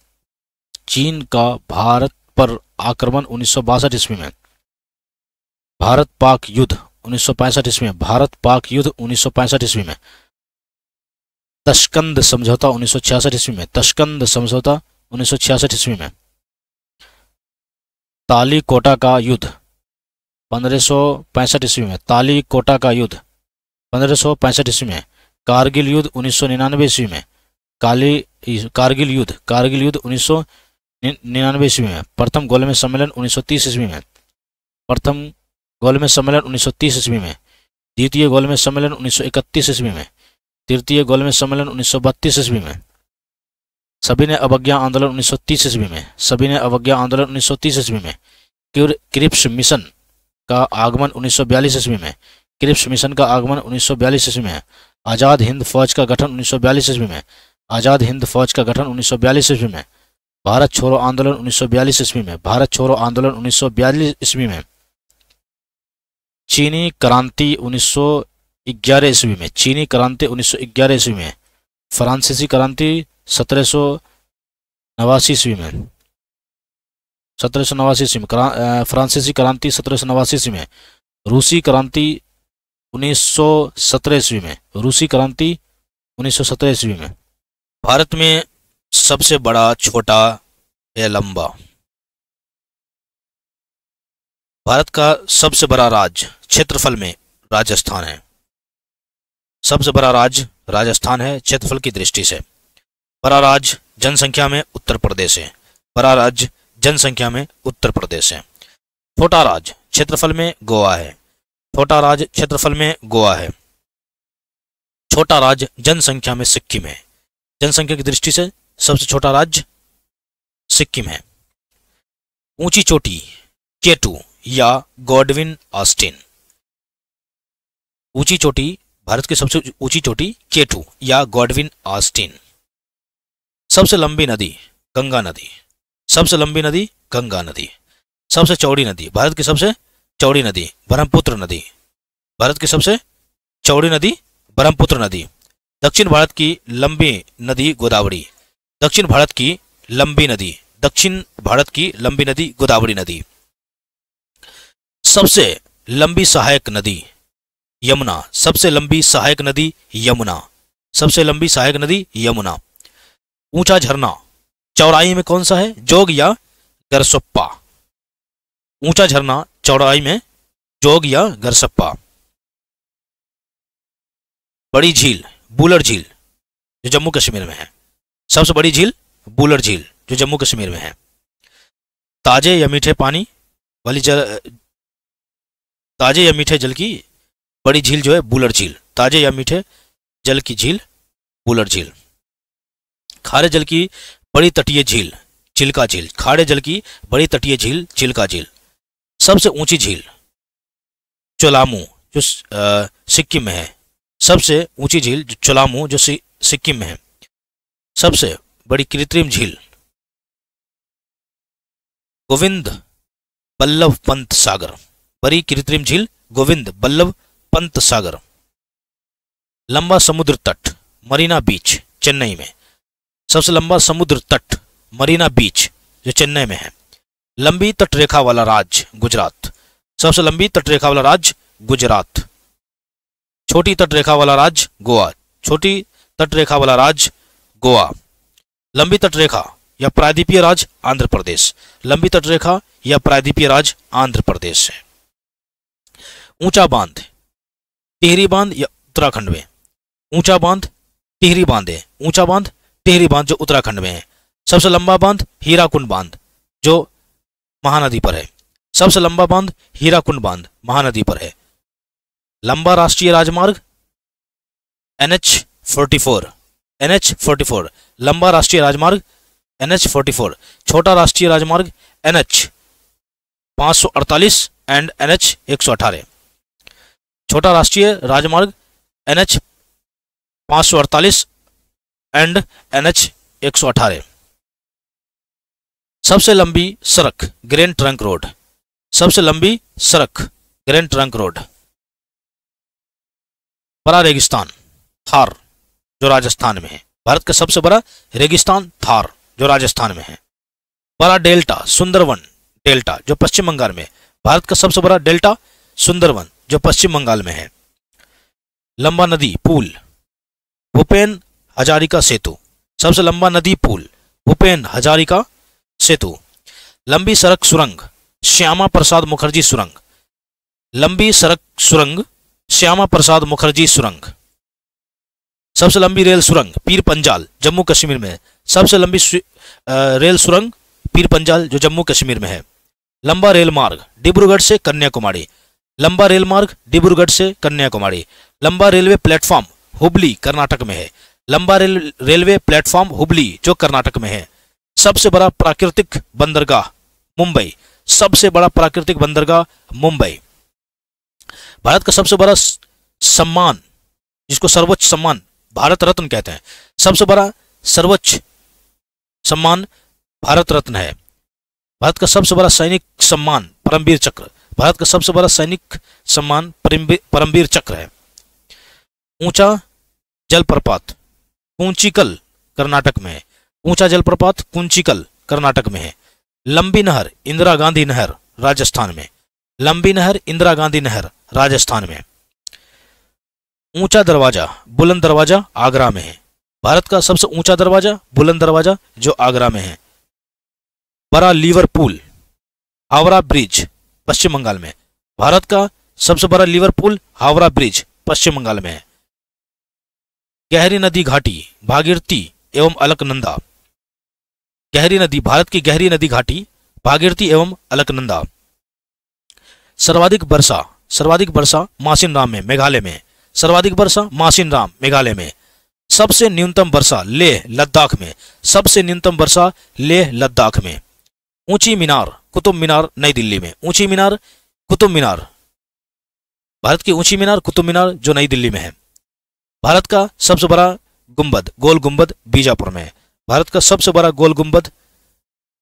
चीन का भारत पर आक्रमण उन्नीस सौ बासठ ईस्वी में, भारत पाक युद्ध उन्नीस सौ पैंसठ ईस्वी में, भारत पाक युद्ध उन्नीस सौ पैंसठ ईस्वी में, तशकंद समझौता उन्नीस सौ छियासठ ईस्वी में, तशकंद समझौता उन्नीस सौ छियासठ ईस्वी में, ताली कोटा का युद्ध पंद्रह सौ पैंसठ ईस्वी में, ताली कोटा का युद्ध पंद्रह सौ पैंसठ ईस्वी में, कारगिल युद्ध उन्नीस सौ निन्यानवे ईस्वी में, काली कारगिल युद्ध कारगिल युद्ध उन्नीस सौ निन्यानवे ईस्वी में, प्रथम गोलमेज सम्मेलन उन्नीस सौ तीस ईस्वी में, प्रथम गोलमेज सम्मेलन उन्नीस सौ तीस ईस्वी में, द्वितीय गोलमेज सम्मेलन उन्नीस सौ इकतीस ईस्वी में, तृतीय गोलमेज सम्मेलन उन्नीस सौ बत्तीस ईस्वी में, सविनय अवज्ञा आंदोलन उन्नीस सौ तीस ईस्वी में, सविनय अवज्ञा आंदोलन उन्नीस सौ तीस ईस्वी में, क्रिप्स मिशन का आगमन उन्नीस सौ बयालीस ईस्वी में, क्रिप्स मिशन का आगमन उन्नीस सौ बयालीस ईस्वी में, आज़ाद हिंद फौज का गठन उन्नीस सौ बयालीस ईस्वी में, आज़ाद हिंद फौज का गठन उन्नीस सौ बयालीस ईस्वी में, भारत छोड़ो आंदोलन उन्नीस सौ बयालीस ईस्वी में, भारत छोड़ो आंदोलन उन्नीस सौ बयालीस ईस्वी में, चीनी क्रांति उन्नीस सौ ग्यारह ईस्वी में, चीनी क्रांति उन्नीस सौ ग्यारह ईस्वी में, फ्रांसीसी क्रांति सत्रह सौ नवासी ईस्वी में, सत्रह सौ नवासी ईस्वी में, फ्रांसीसी क्रांति सत्रह सौ नवासी ईस्वी में, रूसी क्रांति उन्नीस सौ सत्रह ईस्वी में, रूसी क्रांति उन्नीस सौ सत्रह ईस्वी में। भारत में सबसे बड़ा, छोटा या लंबा? भारत का सबसे बड़ा राज्य क्षेत्रफल में राजस्थान है, सबसे बड़ा राज्य राजस्थान है क्षेत्रफल की दृष्टि से। बड़ा राज्य जनसंख्या में उत्तर प्रदेश है, बड़ा राज्य जनसंख्या में उत्तर प्रदेश है। छोटा राज्य क्षेत्रफल में गोवा है, छोटा राज्य क्षेत्रफल में गोवा है। छोटा राज्य जनसंख्या में सिक्किम है, जनसंख्या की दृष्टि से सबसे छोटा राज्य सिक्किम है। ऊंची चोटी केटू या गॉडविन ऑस्टिन? ऊंची चोटी भारत की सबसे ऊंची चोटी केटू या गॉडविन ऑस्टिन। सबसे लंबी नदी गंगा नदी, सबसे लंबी नदी गंगा नदी। सबसे चौड़ी नदी भारत की सबसे चौड़ी नदी ब्रह्मपुत्र नदी, भारत की सबसे चौड़ी नदी ब्रह्मपुत्र नदी। दक्षिण भारत की लंबी नदी गोदावरी, दक्षिण भारत की लंबी नदी दक्षिण भारत की लंबी नदी गोदावरी नदी। सबसे लंबी सहायक नदी यमुना, सबसे लंबी सहायक नदी यमुना, सबसे लंबी सहायक नदी यमुना। ऊंचा झरना चौराई में कौन सा है, जोग या गरसप्पा। ऊंचा झरना चौराई में जोग या गरसप्पा। बड़ी झील बूलर झील जो जम्मू कश्मीर में है, सबसे बड़ी झील बूलर झील जो जम्मू कश्मीर में है। ताजे या मीठे पानी वाली जल, ताजे या मीठे जल की बड़ी झील जो है बूलर झील। ताजे या मीठे जल की झील बूलर झील। खारे जल की बड़ी तटीय झील चिल्का झील। खारे जल की बड़ी तटीय झील चिल्का झील। सबसे ऊंची झील चोलामू जो सिक्किम में है। सबसे ऊंची झील चोलामू जो सिक्किम में है। सबसे बड़ी कृत्रिम झील गोविंद बल्लभ पंत सागर। बड़ी कृत्रिम झील गोविंद बल्लभ पंत सागर। लंबा समुद्र तट मरीना बीच चेन्नई में। सबसे लंबा समुद्र तट मरीना बीच जो चेन्नई में है। लंबी तटरेखा वाला राज्य गुजरात। सबसे लंबी तटरेखा वाला राज्य गुजरात। छोटी तटरेखा वाला राज्य गोवा। छोटी तटरेखा वाला राज्य गोवा। लंबी तटरेखा या प्रायद्वीपीय राज्य आंध्र प्रदेश। लंबी तटरेखा या प्रायद्वीपीय राज्य आंध्र प्रदेश है। ऊंचा बांध टिहरी बांध या उत्तराखंड में। ऊंचा बांध टिहरी बांध है। ऊंचा बांध टिहरी बांध जो उत्तराखंड में है। सबसे लंबा बांध हीराकुंड बांध जो महानदी पर है। सबसे लंबा बांध हीराकुंड बांध महानदी पर है। लंबा राष्ट्रीय राजमार्ग N H forty four. N H forty four लंबा राष्ट्रीय राजमार्ग एन एच फोर्टी फोर। छोटा राष्ट्रीय राजमार्ग एन एच पाँच सौ अड़तालीस एंड एन एच एक सौ अठारह। छोटा राष्ट्रीय राजमार्ग एन एच पाँच सौ अड़तालीस एंड एन एच एक सौ अठारह। सबसे लंबी सड़क ग्रैंड ट्रंक रोड। सबसे लंबी सड़क ग्रैंड ट्रंक रोड। बड़ा रेगिस्तान थार जो राजस्थान में है। भारत का सबसे बड़ा रेगिस्तान थार जो राजस्थान में है। बड़ा डेल्टा सुंदरवन डेल्टा जो पश्चिम बंगाल में। भारत का सबसे बड़ा डेल्टा सुंदरवन जो पश्चिम बंगाल में है। लंबा नदी पुल भूपेन हजारिका सेतु। सबसे लंबा नदी पुल भूपेन हजारिका सेतु। लंबी सड़क सुरंग श्यामा प्रसाद मुखर्जी सुरंग। लंबी सड़क सुरंग श्यामा प्रसाद मुखर्जी सुरंग। सबसे लंबी रेल सुरंग पीर पंजाल जम्मू कश्मीर में है। सबसे लंबी रेल सुरंग पीर पंजाल जो जम्मू कश्मीर में है। लंबा रेल मार्ग डिब्रूगढ़ से कन्याकुमारी। लंबा रेल मार्ग डिब्रूगढ़ से कन्याकुमारी। लंबा रेलवे प्लेटफॉर्म हुबली कर्नाटक में है। लंबा रेल रेलवे प्लेटफॉर्म हुबली जो कर्नाटक में है। सबसे बड़ा प्राकृतिक बंदरगाह मुंबई। सबसे बड़ा प्राकृतिक बंदरगाह मुंबई। भारत का सबसे बड़ा सम्मान जिसको सर्वोच्च सम्मान भारत रत्न कहते हैं। सबसे बड़ा सर्वोच्च सम्मान भारत रत्न है। भारत का सबसे बड़ा सैनिक सम्मान परमवीर चक्र। भारत का सबसे बड़ा सैनिक सम्मान परमवीर चक्र है। ऊंचा जलप्रपात कुंचिकल कर्नाटक में है। ऊंचा जलप्रपात कुंचिकल कर्नाटक में है। लंबी नहर इंदिरा गांधी नहर राजस्थान में। लंबी नहर इंदिरा गांधी नहर राजस्थान में। ऊंचा दरवाजा बुलंद दरवाजा आगरा में है। भारत का सबसे ऊंचा दरवाजा बुलंद दरवाजा जो आगरा में है। बड़ा लीवर पुल हावड़ा ब्रिज पश्चिम बंगाल में। भारत का सबसे बड़ा लीवर पुल हावड़ा ब्रिज पश्चिम बंगाल में है। गहरी नदी घाटी भागीरथी एवं अलकनंदा। गहरी नदी भारत की गहरी नदी घाटी भागीरथी एवं अलकनंदा। सर्वाधिक वर्षा सर्वाधिक वर्षा मासिनराम में मेघालय में। सर्वाधिक वर्षा मासिनराम मेघालय में। सबसे न्यूनतम वर्षा लेह लद्दाख में। सबसे न्यूनतम वर्षा लेह लद्दाख में। ऊंची मीनार कुतुब मीनार नई दिल्ली में। ऊंची मीनार कुतुब मीनार भारत की ऊंची मीनार कुतुब मीनार जो नई दिल्ली में है। भारत का सबसे बड़ा गुंबद गोल गुंबद बीजापुर में है। भारत का सबसे बड़ा गोल गुंबद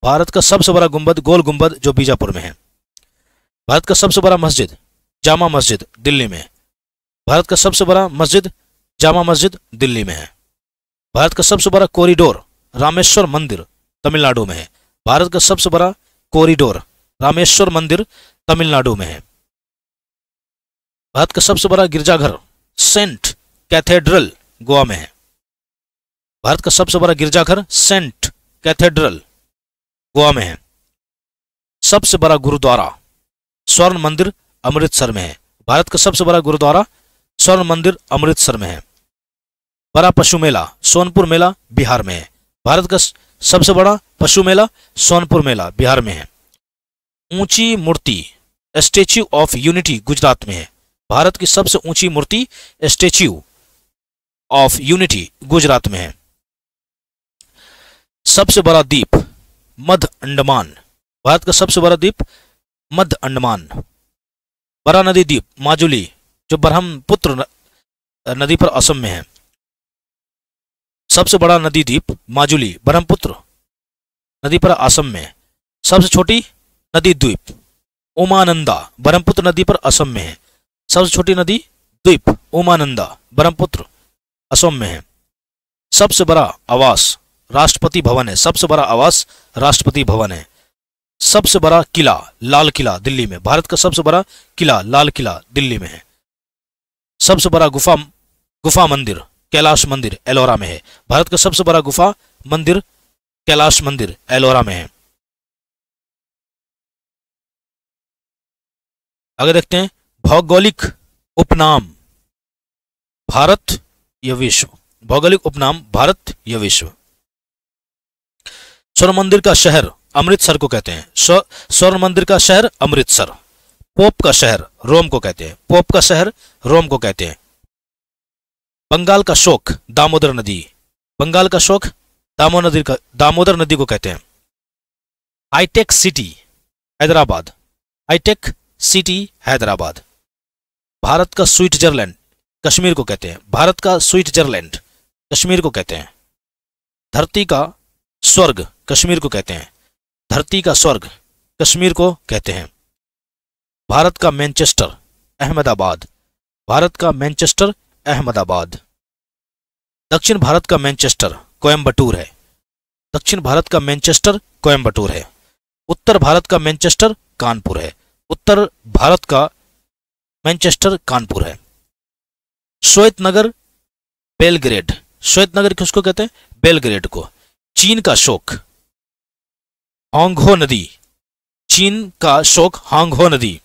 भारत का सबसे बड़ा गुंबद गोल गुंबद जो बीजापुर में है। भारत का सबसे बड़ा मस्जिद जामा मस्जिद दिल्ली में। भारत का सबसे बड़ा मस्जिद जामा मस्जिद दिल्ली में है। भारत का सबसे बड़ा कॉरिडोर रामेश्वर मंदिर तमिलनाडु में है। भारत का सबसे बड़ा कॉरिडोर रामेश्वर मंदिर तमिलनाडु में है। भारत का सबसे बड़ा गिरजाघर सेंट कैथेड्रल गोवा में है। भारत का सबसे बड़ा गिरजाघर सेंट कैथेड्रल गोवा में है। सबसे बड़ा गुरुद्वारा स्वर्ण मंदिर अमृतसर में है। भारत का सबसे बड़ा गुरुद्वारा स्वर्ण मंदिर अमृतसर में है। बड़ा पशु मेला सोनपुर मेला बिहार में है। भारत का सबसे बड़ा पशु मेला सोनपुर मेला बिहार में है। ऊंची मूर्ति स्टैच्यू ऑफ यूनिटी गुजरात में है। भारत की सबसे ऊंची मूर्ति स्टैच्यू ऑफ यूनिटी गुजरात में है। सबसे बड़ा द्वीप मध्य अंडमान। भारत का सबसे बड़ा द्वीप मध्य अंडमान। बड़ा नदी द्वीप माजुली जो ब्रह्मपुत्र नदी पर असम में है। सबसे बड़ा नदी द्वीप माजुली ब्रह्मपुत्र नदी पर असम में। सबसे छोटी नदी द्वीप उमानंदा ब्रह्मपुत्र नदी पर असम में है। सबसे छोटी नदी द्वीप उमानंदा ब्रह्मपुत्र असम में है। सबसे बड़ा आवास राष्ट्रपति भवन है। सबसे बड़ा आवास राष्ट्रपति भवन है। सबसे बड़ा किला लाल किला दिल्ली में। भारत का सबसे बड़ा किला लाल किला दिल्ली में है। सबसे बड़ा गुफा गुफा मंदिर कैलाश मंदिर एलोरा में है। भारत का सबसे बड़ा गुफा मंदिर कैलाश मंदिर एलोरा में है। आगे देखते हैं भौगोलिक उपनाम भारत या विश्व। भौगोलिक उपनाम भारत या विश्व। स्वर्ण मंदिर का शहर अमृतसर को कहते हैं। स्वर्ण मंदिर का शहर अमृतसर। पोप का शहर रोम को कहते हैं। पोप का शहर रोम को कहते हैं। बंगाल का शोक दामोदर नदी। बंगाल का शोक दामोदर का दामोदर नदी को कहते हैं। Hitech city Hyderabad. Hitech city Hyderabad. Bharat का स्विट्जरलैंड कश्मीर को कहते हैं। भारत का स्विट्जरलैंड कश्मीर को कहते हैं। धरती का स्वर्ग कश्मीर को कहते हैं। धरती का स्वर्ग कश्मीर को कहते हैं। भारत का मैनचेस्टर अहमदाबाद। भारत का मैनचेस्टर अहमदाबाद। दक्षिण भारत का मैनचेस्टर कोयम्बटूर है। दक्षिण भारत का मैनचेस्टर कोयम्बटूर है। उत्तर भारत का मैनचेस्टर कानपुर है। उत्तर भारत का मैनचेस्टर कानपुर है। श्वेत नगर बेलग्रेड। श्वेत नगर किसको कहते हैं? बेलग्रेड को। चीन का शोक हांगहो नदी। चीन का शोक हांगहो नदी।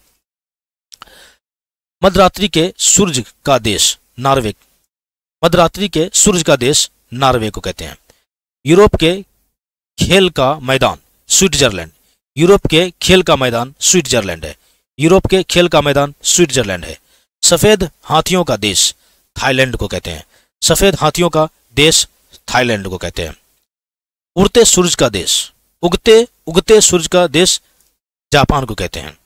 मध्यरात्रि के सूर्य का देश नॉर्वे। मध्यरात्रि के सूर्य का देश नॉर्वे को कहते हैं। यूरोप के खेल का मैदान स्विट्जरलैंड। यूरोप के खेल का मैदान स्विट्जरलैंड है। यूरोप के खेल का मैदान स्विट्जरलैंड है। सफेद हाथियों का देश थाईलैंड को कहते हैं। सफेद हाथियों का देश थाईलैंड को कहते हैं। उगते सूरज का देश उगते उगते सूरज का देश जापान को कहते हैं।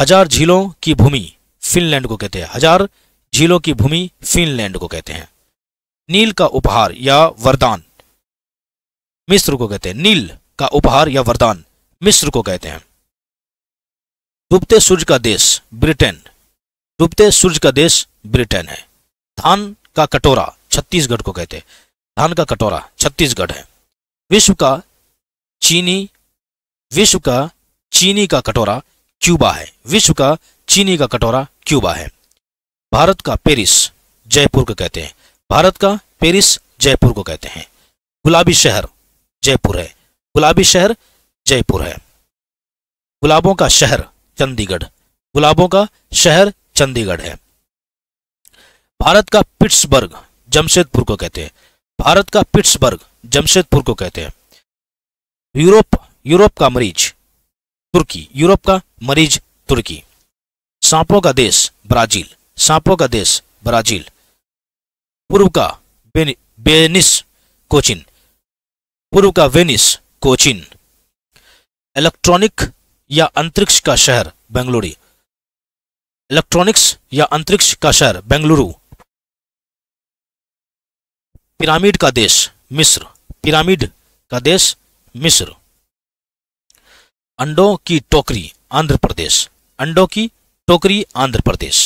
हजार झीलों की भूमि फिनलैंड को कहते हैं। हजार झीलों की भूमि फिनलैंड को कहते हैं। नील का उपहार या वरदान मिस्र को कहते हैं। नील का उपहार या वरदान मिस्र को कहते हैं। डूबते सूरज का देश ब्रिटेन। डूबते सूरज का देश ब्रिटेन है। धान का कटोरा छत्तीसगढ़ को कहते हैं। धान का कटोरा छत्तीसगढ़ है। विश्व का चीनी विश्व का चीनी का कटोरा क्यूबा है। विश्व का चीनी का कटोरा क्यूबा है। भारत का पेरिस जयपुर को कहते हैं। भारत का पेरिस जयपुर को कहते हैं। गुलाबी शहर जयपुर है। गुलाबी शहर जयपुर है। गुलाबों का शहर चंडीगढ़। गुलाबों का शहर चंडीगढ़ है। भारत का पिट्सबर्ग जमशेदपुर को कहते हैं। भारत का पिट्सबर्ग जमशेदपुर को कहते हैं। यूरोप यूरोप का मरीज तुर्की। यूरोप का मरीज तुर्की। सांपों का देश ब्राजील। सांपों का देश ब्राजील। पूर्व का वेनिस कोचिन। पूर्व का वेनिस कोचिन। इलेक्ट्रॉनिक या अंतरिक्ष का शहर बेंगलुरु। इलेक्ट्रॉनिक्स या अंतरिक्ष का शहर बेंगलुरु। पिरामिड का देश मिस्र। पिरामिड का देश मिस्र। अंडों की टोकरी आंध्र प्रदेश। अंडों की टोकरी आंध्र प्रदेश।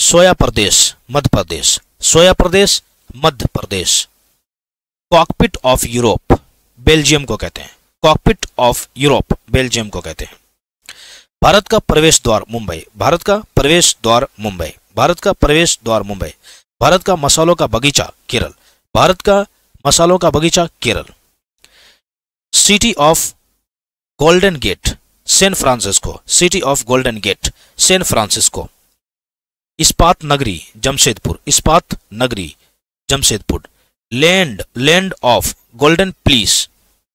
सोया प्रदेश मध्य प्रदेश। सोया प्रदेश Madhya Pradesh. Cockpit of Europe. Belgium को कहते हैं। कॉकपिट ऑफ यूरोप बेल्जियम को कहते हैं। भारत का प्रवेश द्वार मुंबई भारत का प्रवेश द्वार मुंबई भारत का प्रवेश द्वार मुंबई भारत का मसालों का बगीचा केरल भारत का मसालों का बगीचा Kerala. City of golden gate San Francisco city of golden gate San Francisco. इस्पात नगरी जमशेदपुर इस्पात नगरी Jamshedpur. Land land of golden fleece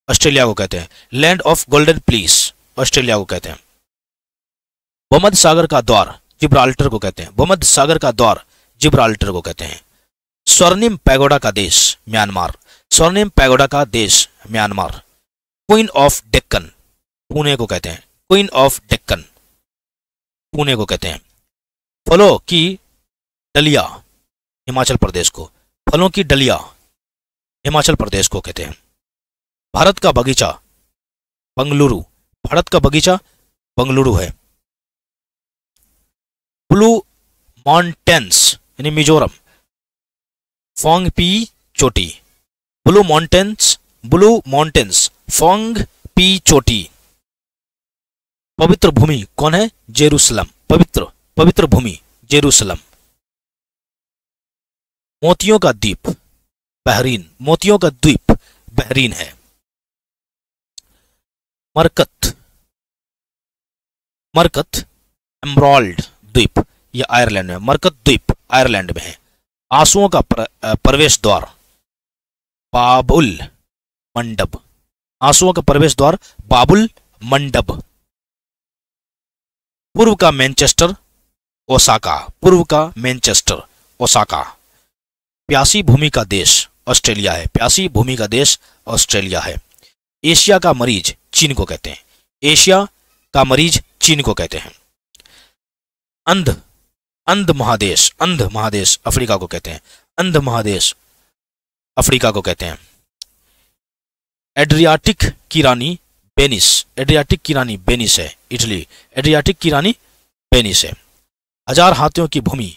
Australia को कहते हैं land of golden fleece Australia को कहते हैं। भूमध्य सागर का द्वार जिब्राल्टर को कहते हैं भूमध्य सागर का द्वार जिब्राल्टर को कहते हैं। स्वर्णिम पैगोडा का देश म्यांमार स्वर्णिम पैगोडा का देश Myanmar. Queen of Deccan Pune को कहते हैं क्वीन ऑफ डेक्कन पुणे को कहते हैं। फलों की डलिया हिमाचल प्रदेश को फलों की डलिया हिमाचल प्रदेश को कहते हैं। भारत का बगीचा बंगलुरु भारत का बगीचा बंगलुरु है। ब्लू माउंटेन्स यानी मिजोरम फोंगपी चोटी blue mountains blue mountains Phawngpui चोटी। पवित्र भूमि कौन है जेरूसलम पवित्र पवित्र भूमि जेरूसलम। मोतियों का द्वीप बहरीन मोतियों का द्वीप बहरीन है। मरकत मरकत एमराल्ड द्वीप यह आयरलैंड में मरकत द्वीप आयरलैंड में है। आंसुओं का प्र, प्रवेश द्वार बाबुल मंडप आंसुओं का प्रवेश द्वार बाबुल मंडप। पूर्व का मैनचेस्टर ओसाका पूर्व का मैनचेस्टर ओसाका। प्यासी भूमि का देश ऑस्ट्रेलिया है प्यासी भूमि का देश ऑस्ट्रेलिया है। एशिया का मरीज चीन को कहते हैं एशिया का मरीज चीन को कहते हैं। अंध अंध महादेश अंध महादेश अफ्रीका को कहते हैं अंध महादेश अफ्रीका को कहते हैं। एड्रियाटिक की रानी बेनिस एड्रियाटिक की रानी बेनिस है इटली एड्रियाटिक की रानी बेनिस है। हजार हाथियों की भूमि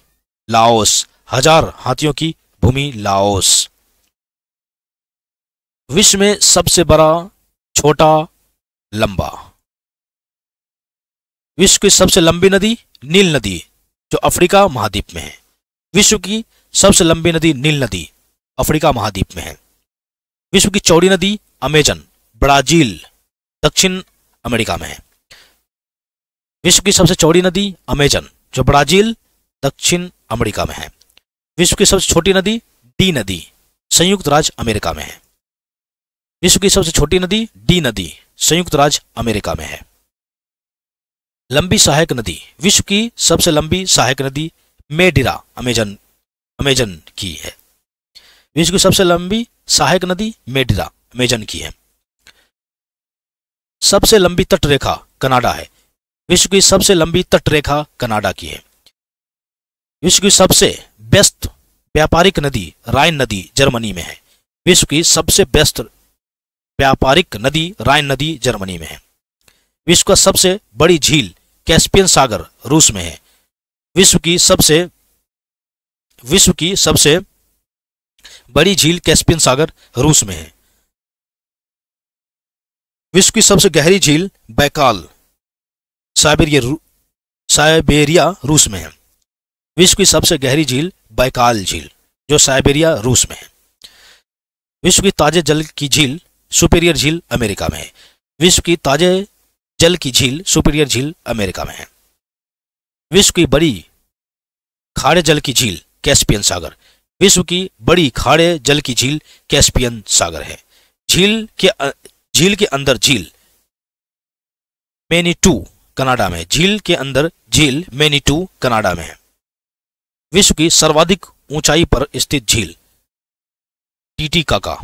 लाओस हजार हाथियों की भूमि लाओस। विश्व में सबसे बड़ा छोटा लंबा विश्व की सबसे लंबी नदी नील नदी जो अफ्रीका महाद्वीप में है विश्व की सबसे लंबी नदी नील नदी अफ्रीका महाद्वीप में है। विश्व की चौड़ी नदी अमेजन ब्राजील दक्षिण अमेरिका में है विश्व की सबसे चौड़ी नदी अमेजन जो ब्राजील दक्षिण अमेरिका में है। विश्व की सबसे छोटी नदी डी नदी संयुक्त राज्य अमेरिका में है विश्व की सबसे छोटी नदी डी नदी संयुक्त राज्य अमेरिका में है। लंबी सहायक नदी विश्व की सबसे लंबी सहायक नदी मेडिरा अमेजन अमेजन की है विश्व की सबसे लंबी सहायक नदी मेडिरा अमेजन की है। सबसे लंबी तटरेखा कनाडा है विश्व की सबसे लंबी तटरेखा कनाडा की है। विश्व की सबसे व्यस्त व्यापारिक नदी राइन नदी जर्मनी में है विश्व की सबसे व्यस्त व्यापारिक नदी राइन नदी जर्मनी में है। विश्व का सबसे बड़ी झील कैस्पियन सागर रूस में है विश्व की सबसे विश्व की सबसे बड़ी झील कैस्पियन सागर रूस में है। विश्व की सबसे गहरी झील बैकाल साइबेरिया रू, साइबेरिया रूस में है विश्व की सबसे गहरी झील बैकाल झील जो साइबेरिया रूस में है। विश्व की ताजे जल की झील सुपीरियर झील अमेरिका में है विश्व की ताजे जल की झील सुपीरियर झील अमेरिका में है। विश्व की बड़ी खारे जल की झील कैस्पियन सागर विश्व की बड़ी खारे जल की झील कैस्पियन सागर है। झील के झील के अंदर झील मैनीटू कनाडा में झील के अंदर झील मैनीटू कनाडा में है। विश्व की सर्वाधिक ऊंचाई पर स्थित झील टीटीकाका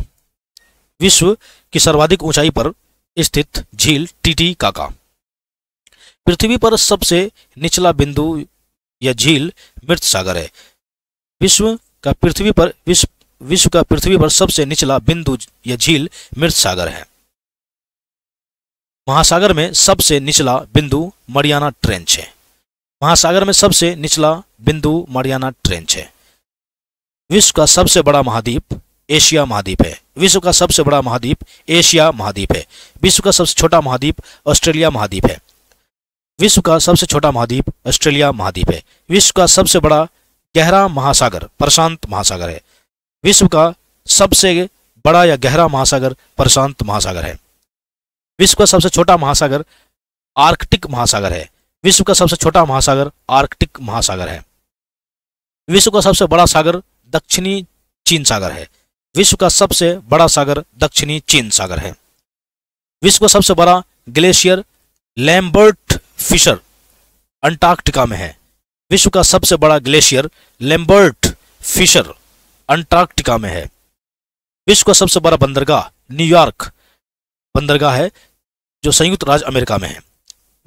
विश्व की सर्वाधिक ऊंचाई पर स्थित झील टीटीकाका। पृथ्वी पर सबसे निचला बिंदु या झील मृत सागर है विश्व का पृथ्वी पर विश्व विश्व का पृथ्वी पर सबसे निचला बिंदु या झील मृत सागर है। महासागर में सबसे निचला बिंदु मरियाना ट्रेंच है महासागर में सबसे निचला बिंदु मरियाना ट्रेंच है। विश्व का सबसे बड़ा महाद्वीप एशिया महाद्वीप है विश्व का सबसे बड़ा महाद्वीप एशिया महाद्वीप है। विश्व का सबसे छोटा महाद्वीप ऑस्ट्रेलिया महाद्वीप है। विश्व का सबसे छोटा महाद्वीप ऑस्ट्रेलिया महाद्वीप है। विश्व का सबसे बड़ा गहरा महासागर प्रशांत महासागर है। विश्व का सबसे बड़ा या गहरा महासागर प्रशांत महासागर है। विश्व का सबसे छोटा महासागर आर्कटिक महासागर है। विश्व का सबसे छोटा महासागर आर्कटिक महासागर है। विश्व का सबसे बड़ा सागर दक्षिणी चीन सागर है। विश्व का सबसे बड़ा सागर दक्षिणी चीन सागर है। विश्व का सबसे बड़ा ग्लेशियर लैम्बर्ट फिशर अंटार्कटिका में है। विश्व का सबसे बड़ा ग्लेशियर लैम्बर्ट फिशर अंटार्कटिका में है। विश्व का सबसे बड़ा बंदरगाह न्यूयॉर्क बंदरगाह है जो संयुक्त राज्य अमेरिका में है।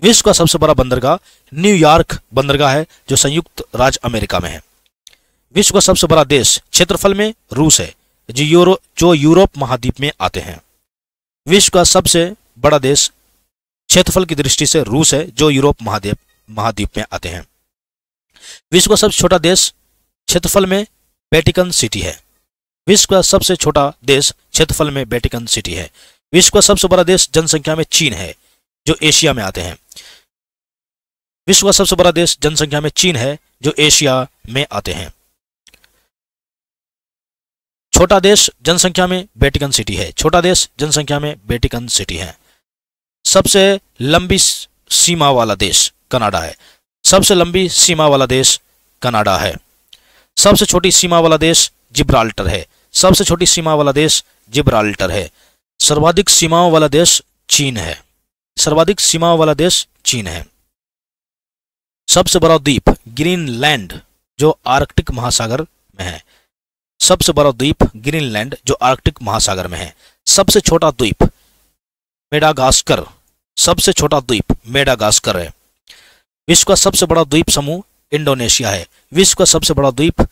विश्व का सबसे बड़ा बंदरगाह न्यूयॉर्क बंदरगाह है जो संयुक्त राज्य अमेरिका में है। विश्व का सबसे बड़ा देश क्षेत्रफल में रूस है जो यूरो जो यूरोप महाद्वीप में आते हैं। विश्व का सबसे बड़ा देश क्षेत्रफल की दृष्टि से रूस है जो यूरोप महाद्वीप महाद्वीप में आते हैं। विश्व का सबसे छोटा देश क्षेत्रफल में वेटिकन सिटी है। विश्व का सबसे छोटा देश क्षेत्रफल में वेटिकन सिटी है। विश्व का सबसे बड़ा देश जनसंख्या में चीन है जो एशिया में आते हैं। विश्व का सबसे बड़ा देश जनसंख्या में चीन है जो एशिया में आते हैं। छोटा देश जनसंख्या में वेटिकन सिटी है। छोटा देश जनसंख्या में वेटिकन सिटी है। सबसे लंबी सीमा वाला देश कनाडा है। सबसे लंबी सीमा वाला देश कनाडा है। सबसे छोटी सीमा वाला देश जिब्राल्टर है। सबसे छोटी सीमा वाला देश जिब्राल्टर है। सर्वाधिक सीमाओं वाला देश चीन है। सर्वाधिक सीमाओं वाला देश चीन है। सबसे बड़ा द्वीप ग्रीनलैंड जो आर्कटिक महासागर में है। सबसे बड़ा द्वीप ग्रीनलैंड जो आर्कटिक महासागर में है। सबसे छोटा द्वीप मेडागास्कर सबसे छोटा द्वीप मेडागास्कर है। विश्व का सबसे बड़ा द्वीप समूह इंडोनेशिया है। विश्व का सबसे बड़ा द्वीप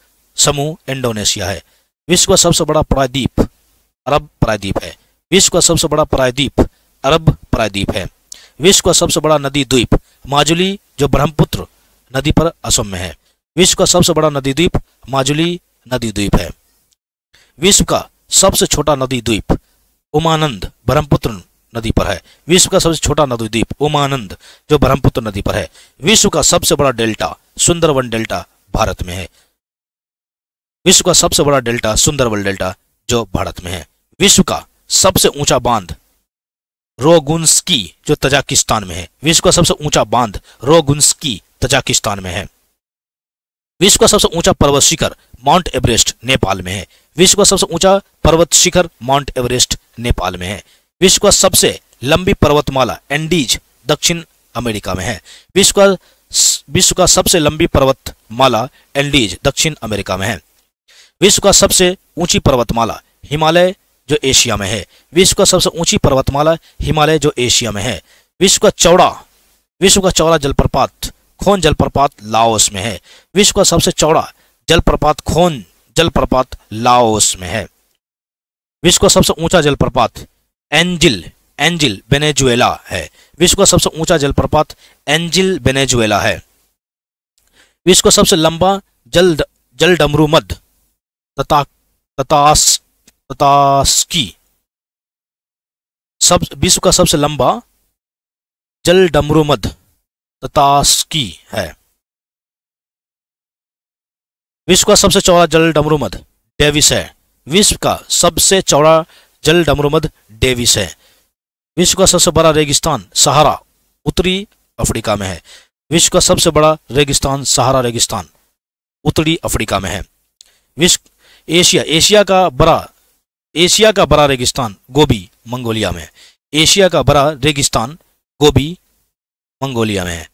समूह इंडोनेशिया है। विश्व का सबसे बड़ा प्रायद्वीप अरब प्रायद्वीप है। विश्व का सबसे बड़ा प्रायद्वीप अरब प्रायद्वीप है। विश्व का सबसे बड़ा नदी द्वीप माजुली जो ब्रह्मपुत्र नदी पर असम में है। विश्व का सबसे बड़ा नदी द्वीप माजुली नदी द्वीप है। विश्व का सबसे छोटा नदी द्वीप उमानंद ब्रह्मपुत्र नदी पर है। विश्व का सबसे छोटा नदी द्वीप उमानंद जो ब्रह्मपुत्र नदी पर है। विश्व का सबसे बड़ा डेल्टा सुंदरवन डेल्टा भारत में है। विश्व का सबसे बड़ा डेल्टा सुंदरवन डेल्टा जो भारत में है। विश्व का सबसे ऊंचा बांध रोगुन्स्की जो तजाकिस्तान में है। विश्व का सबसे ऊंचा बांध रोगुन्स्की तजाकिस्तान में है। विश्व का सबसे ऊंचा पर्वत शिखर माउंट एवरेस्ट नेपाल में है। विश्व का सबसे ऊंचा पर्वत शिखर माउंट एवरेस्ट नेपाल में है। विश्व का सबसे लंबी पर्वतमाला एंडीज दक्षिण अमेरिका में है। विश्व का विश्व का सबसे लंबी पर्वतमाला एंडीज दक्षिण अमेरिका में है। विश्व का सबसे ऊंची पर्वतमाला हिमालय जो एशिया में है। विश्व का सबसे ऊंची पर्वतमाला हिमालय जो एशिया में है। विश्व का चौड़ा विश्व का चौड़ा जलप्रपात खोन जलप्रपात लाओस में है। विश्व का सबसे चौड़ा जलप्रपात खोन जलप्रपात लाओस में है। विश्व का सबसे ऊंचा जलप्रपात एंजिल एंजिल वेनेजुएला है। विश्व का सबसे ऊंचा जलप्रपात एंजिल वेनेजुएला है। विश्व का सबसे लंबा जल जल डमरू मद तता ततास ततास्की सब विश्व का सबसे लंबा जल डमरुमद ततास्की है। विश्व का सबसे चौड़ा जल डमरुमद डेविस है। विश्व का सबसे चौड़ा जल डमरुमद डेविस है। विश्व का सबसे बड़ा रेगिस्तान सहारा उत्तरी अफ्रीका में है। विश्व का सबसे बड़ा रेगिस्तान सहारा रेगिस्तान उत्तरी अफ्रीका में है। विश्व एशिया एशिया का बड़ा एशिया का बड़ा रेगिस्तान गोबी मंगोलिया में है। एशिया का बड़ा रेगिस्तान गोबी मंगोलिया में है।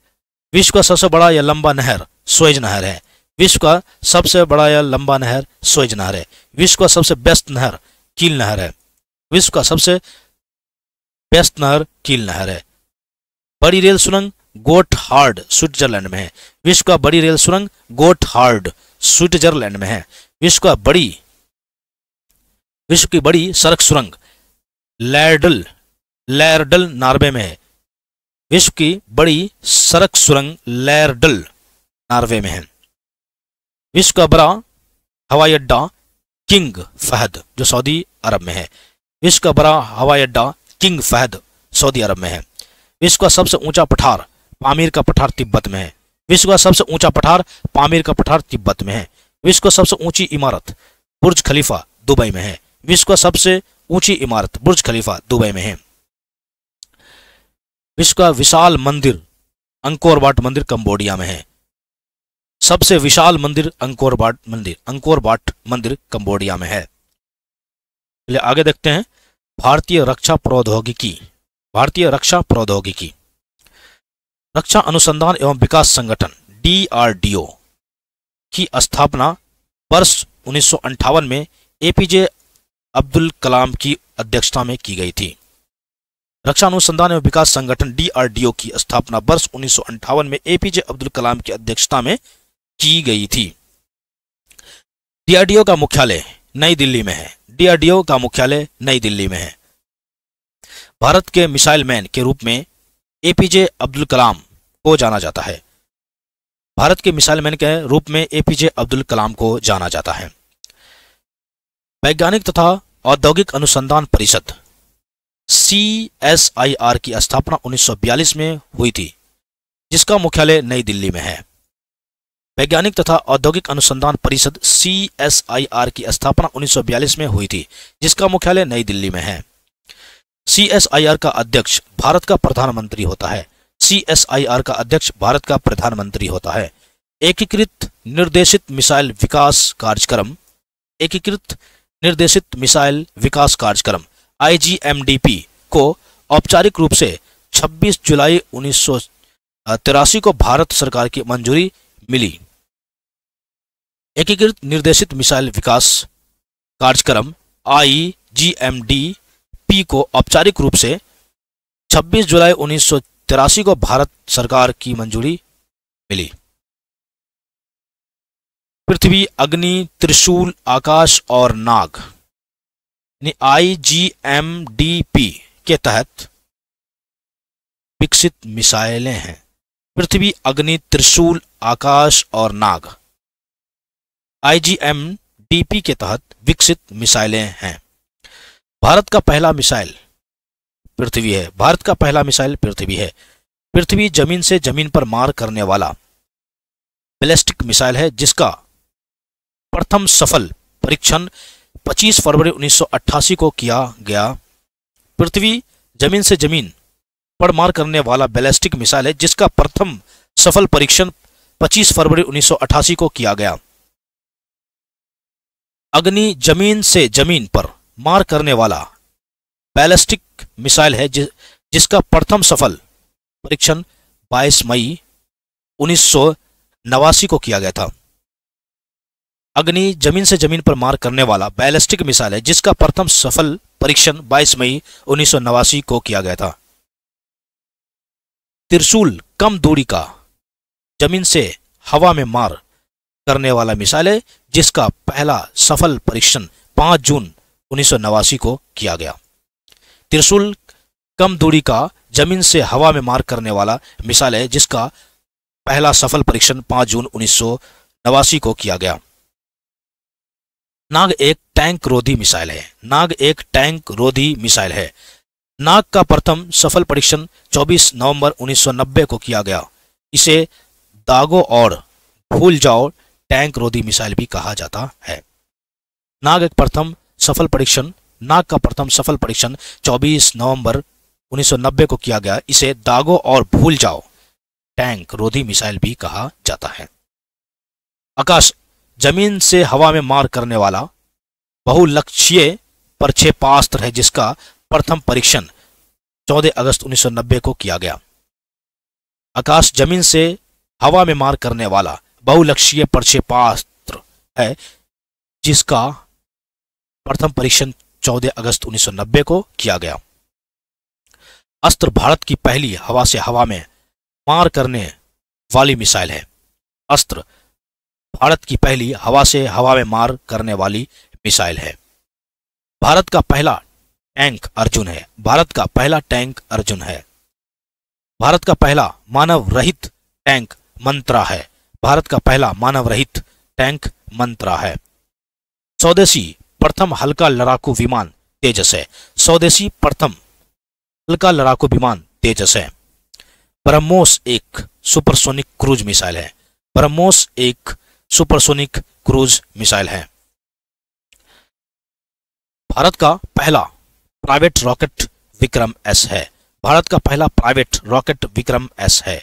विश्व का सबसे बड़ा या लंबा नहर स्वेज नहर है। विश्व का सबसे बड़ा या लंबा नहर स्वेज नहर है। विश्व का सबसे बेस्ट नहर कील नहर है। विश्व का सबसे बेस्ट नहर कील नहर है। बड़ी रेल सुरंग गोटहार्ड स्विट्जरलैंड में है। विश्व का बड़ी रेल सुरंग गोटहार्ड स्विट्जरलैंड में है। विश्व का बड़ी विश्व की बड़ी सड़क सुरंग लैरडल लैरडल नार्वे में है। विश्व की बड़ी सड़क सुरंग लैरडल नार्वे में है। विश्व का बड़ा हवाई अड्डा किंग फहद जो सऊदी अरब में है। विश्व का बड़ा हवाई अड्डा किंग फहद सऊदी अरब में है। विश्व का सबसे ऊंचा पठार पामीर का पठार तिब्बत में है। विश्व का सबसे ऊंचा पठार पामीर का पठार तिब्बत में है। विश्व का सबसे ऊंची इमारत बुर्ज खलीफा दुबई में है। विश्व का सबसे ऊंची इमारत बुर्ज खलीफा दुबई में है। विश्व का विशाल मंदिर अंकोरवाट मंदिर कंबोडिया में है। सबसे विशाल मंदिर अंकोरवाट मंदिर अंकोरवाट मंदिर कंबोडिया में है। चलिए आगे देखते हैं। भारतीय रक्षा प्रौद्योगिकी भारतीय रक्षा प्रौद्योगिकी रक्षा अनुसंधान एवं विकास संगठन डी आर डी ओ की स्थापना वर्ष उन्नीस सौ अंठावन में ए पी जे अब्दुल कलाम की अध्यक्षता में की गई थी। रक्षा अनुसंधान एवं विकास संगठन डी आर डी ओ की स्थापना वर्ष उन्नीस सौ अंठावन में ए पी जे अब्दुल कलाम की अध्यक्षता में की गई थी। डी आर डी ओ का मुख्यालय नई दिल्ली में है। डी आर डी ओ का मुख्यालय नई दिल्ली में है। भारत के मिसाइल मैन के रूप में ए पी जे अब्दुल कलाम को जाना जाता है। भारत के मिसाइल मैन के रूप में ए पी जे अब्दुल कलाम को जाना जाता है। वैज्ञानिक तथा औद्योगिक अनुसंधान परिषद सी एस आई आर की स्थापना उन्नीस सौ बयालीस में हुई थी, जिसका मुख्यालय नई दिल्ली में है। वैज्ञानिक तथा औद्योगिक अनुसंधान परिषद सी एस आई आर की स्थापना उन्नीस सौ बयालीस में हुई थी, जिसका मुख्यालय नई दिल्ली में है। सी एस आई आर का अध्यक्ष भारत का प्रधानमंत्री होता है। सी एस आई आर का अध्यक्ष भारत का प्रधानमंत्री होता है। एकीकृत निर्देशित मिसाइल विकास कार्यक्रम एकीकृत निर्देशित मिसाइल विकास कार्यक्रम I G M D P को औपचारिक रूप से छब्बीस जुलाई उन्नीस सौ तिरासी को भारत सरकार की मंजूरी मिली। एकीकृत निर्देशित मिसाइल विकास कार्यक्रम I G M D P को औपचारिक रूप से छब्बीस जुलाई उन्नीस सौ तिरासी को भारत सरकार की मंजूरी मिली। पृथ्वी, अग्नि, त्रिशूल, आकाश और Nag I G M D P के तहत विकसित मिसाइलें हैं। पृथ्वी, अग्नि, त्रिशूल, आकाश और Nag I G M D P के तहत विकसित मिसाइलें हैं। भारत का पहला मिसाइल पृथ्वी है। भारत का पहला मिसाइल पृथ्वी है। पृथ्वी जमीन से जमीन पर मार करने वाला बैलिस्टिक मिसाइल है, जिसका प्रथम सफल परीक्षण पच्चीस फरवरी उन्नीस सौ अट्ठासी को किया गया। पृथ्वी जमीन से जमीन पर मार करने वाला बैलिस्टिक मिसाइल है, जिसका प्रथम सफल परीक्षण पच्चीस फरवरी उन्नीस सौ अट्ठासी को किया गया। अग्नि जमीन से जमीन पर मार करने वाला बैलिस्टिक मिसाइल है, जि, जिसका प्रथम सफल परीक्षण बाईस मई उन्नीस सौ नवासी को किया गया था। अग्नि जमीन से जमीन पर मार करने वाला बैलिस्टिक मिसाइल है, जिसका प्रथम सफल परीक्षण बाईस मई उन्नीस सौ नवासी को किया गया था। त्रिशूल कम दूरी का जमीन से हवा में मार करने वाला मिसाइल है, जिसका पहला सफल परीक्षण पाँच जून उन्नीस सौ नवासी को किया गया। त्रिशूल कम दूरी का जमीन से हवा में मार करने वाला मिसाइल है, जिसका पहला सफल परीक्षण पाँच जून उन्नीस सौ नवासी को किया गया। नाग एक टैंक रोधी मिसाइल है। नाग एक टैंक रोधी मिसाइल है। नाग का प्रथम सफल परीक्षण चौबीस नवंबर उन्नीस सौ नब्बे को किया गया। इसे दागो और भूल जाओ टैंक रोधी मिसाइल भी कहा जाता है। नाग एक प्रथम सफल परीक्षण नाग का प्रथम सफल परीक्षण चौबीस नवंबर उन्नीस सौ नब्बे को किया गया। इसे दागो और भूल जाओ टैंक रोधी मिसाइल भी कहा जाता है। आकाश जमीन से हवा में मार करने वाला बहुलक्ष्यीय प्रक्षेपास्त्र है, जिसका प्रथम परीक्षण चौदह अगस्त उन्नीस सौ नब्बे को किया गया। आकाश जमीन से हवा में मार करने वाला बहुलक्ष्यीय प्रक्षेपास्त्र है, जिसका प्रथम परीक्षण चौदह अगस्त उन्नीस सौ नब्बे को किया गया। अस्त्र भारत की पहली हवा से हवा में मार करने वाली मिसाइल है। अस्त्र भारत की पहली हवा से हवा में मार करने वाली मिसाइल है। भारत का पहला टैंक अर्जुन है। भारत का पहला टैंक अर्जुन है। भारत का पहला मानव रहित टैंक मंत्रा है। भारत का पहला मानव रहित टैंक मंत्रा है। स्वदेशी प्रथम हल्का लड़ाकू विमान तेजस है। स्वदेशी प्रथम हल्का लड़ाकू विमान तेजस है। ब्रह्मोस एक सुपरसोनिक क्रूज मिसाइल है। ब्रह्मोस एक सुपरसोनिक क्रूज मिसाइल है। भारत का पहला प्राइवेट रॉकेट विक्रम एस है। भारत का पहला प्राइवेट रॉकेट विक्रम एस है।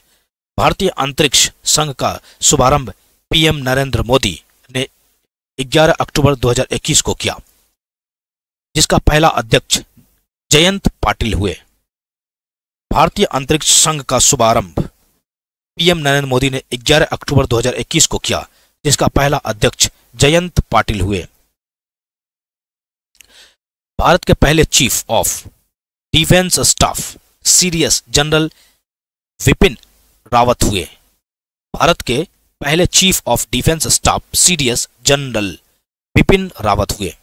भारतीय अंतरिक्ष संघ का शुभारंभ पीएम नरेंद्र मोदी ने ग्यारह अक्टूबर दो हज़ार इक्कीस को किया, जिसका पहला अध्यक्ष जयंत पाटिल हुए। भारतीय अंतरिक्ष संघ का शुभारंभ पीएम नरेंद्र मोदी ने ग्यारह अक्टूबर दो हज़ार इक्कीस को किया, जिसका पहला अध्यक्ष जयंत पाटिल हुए। भारत के पहले chief of defence staff CDS general Vipin Rawat हुए। भारत के पहले chief of defence staff CDS general Vipin Rawat हुए।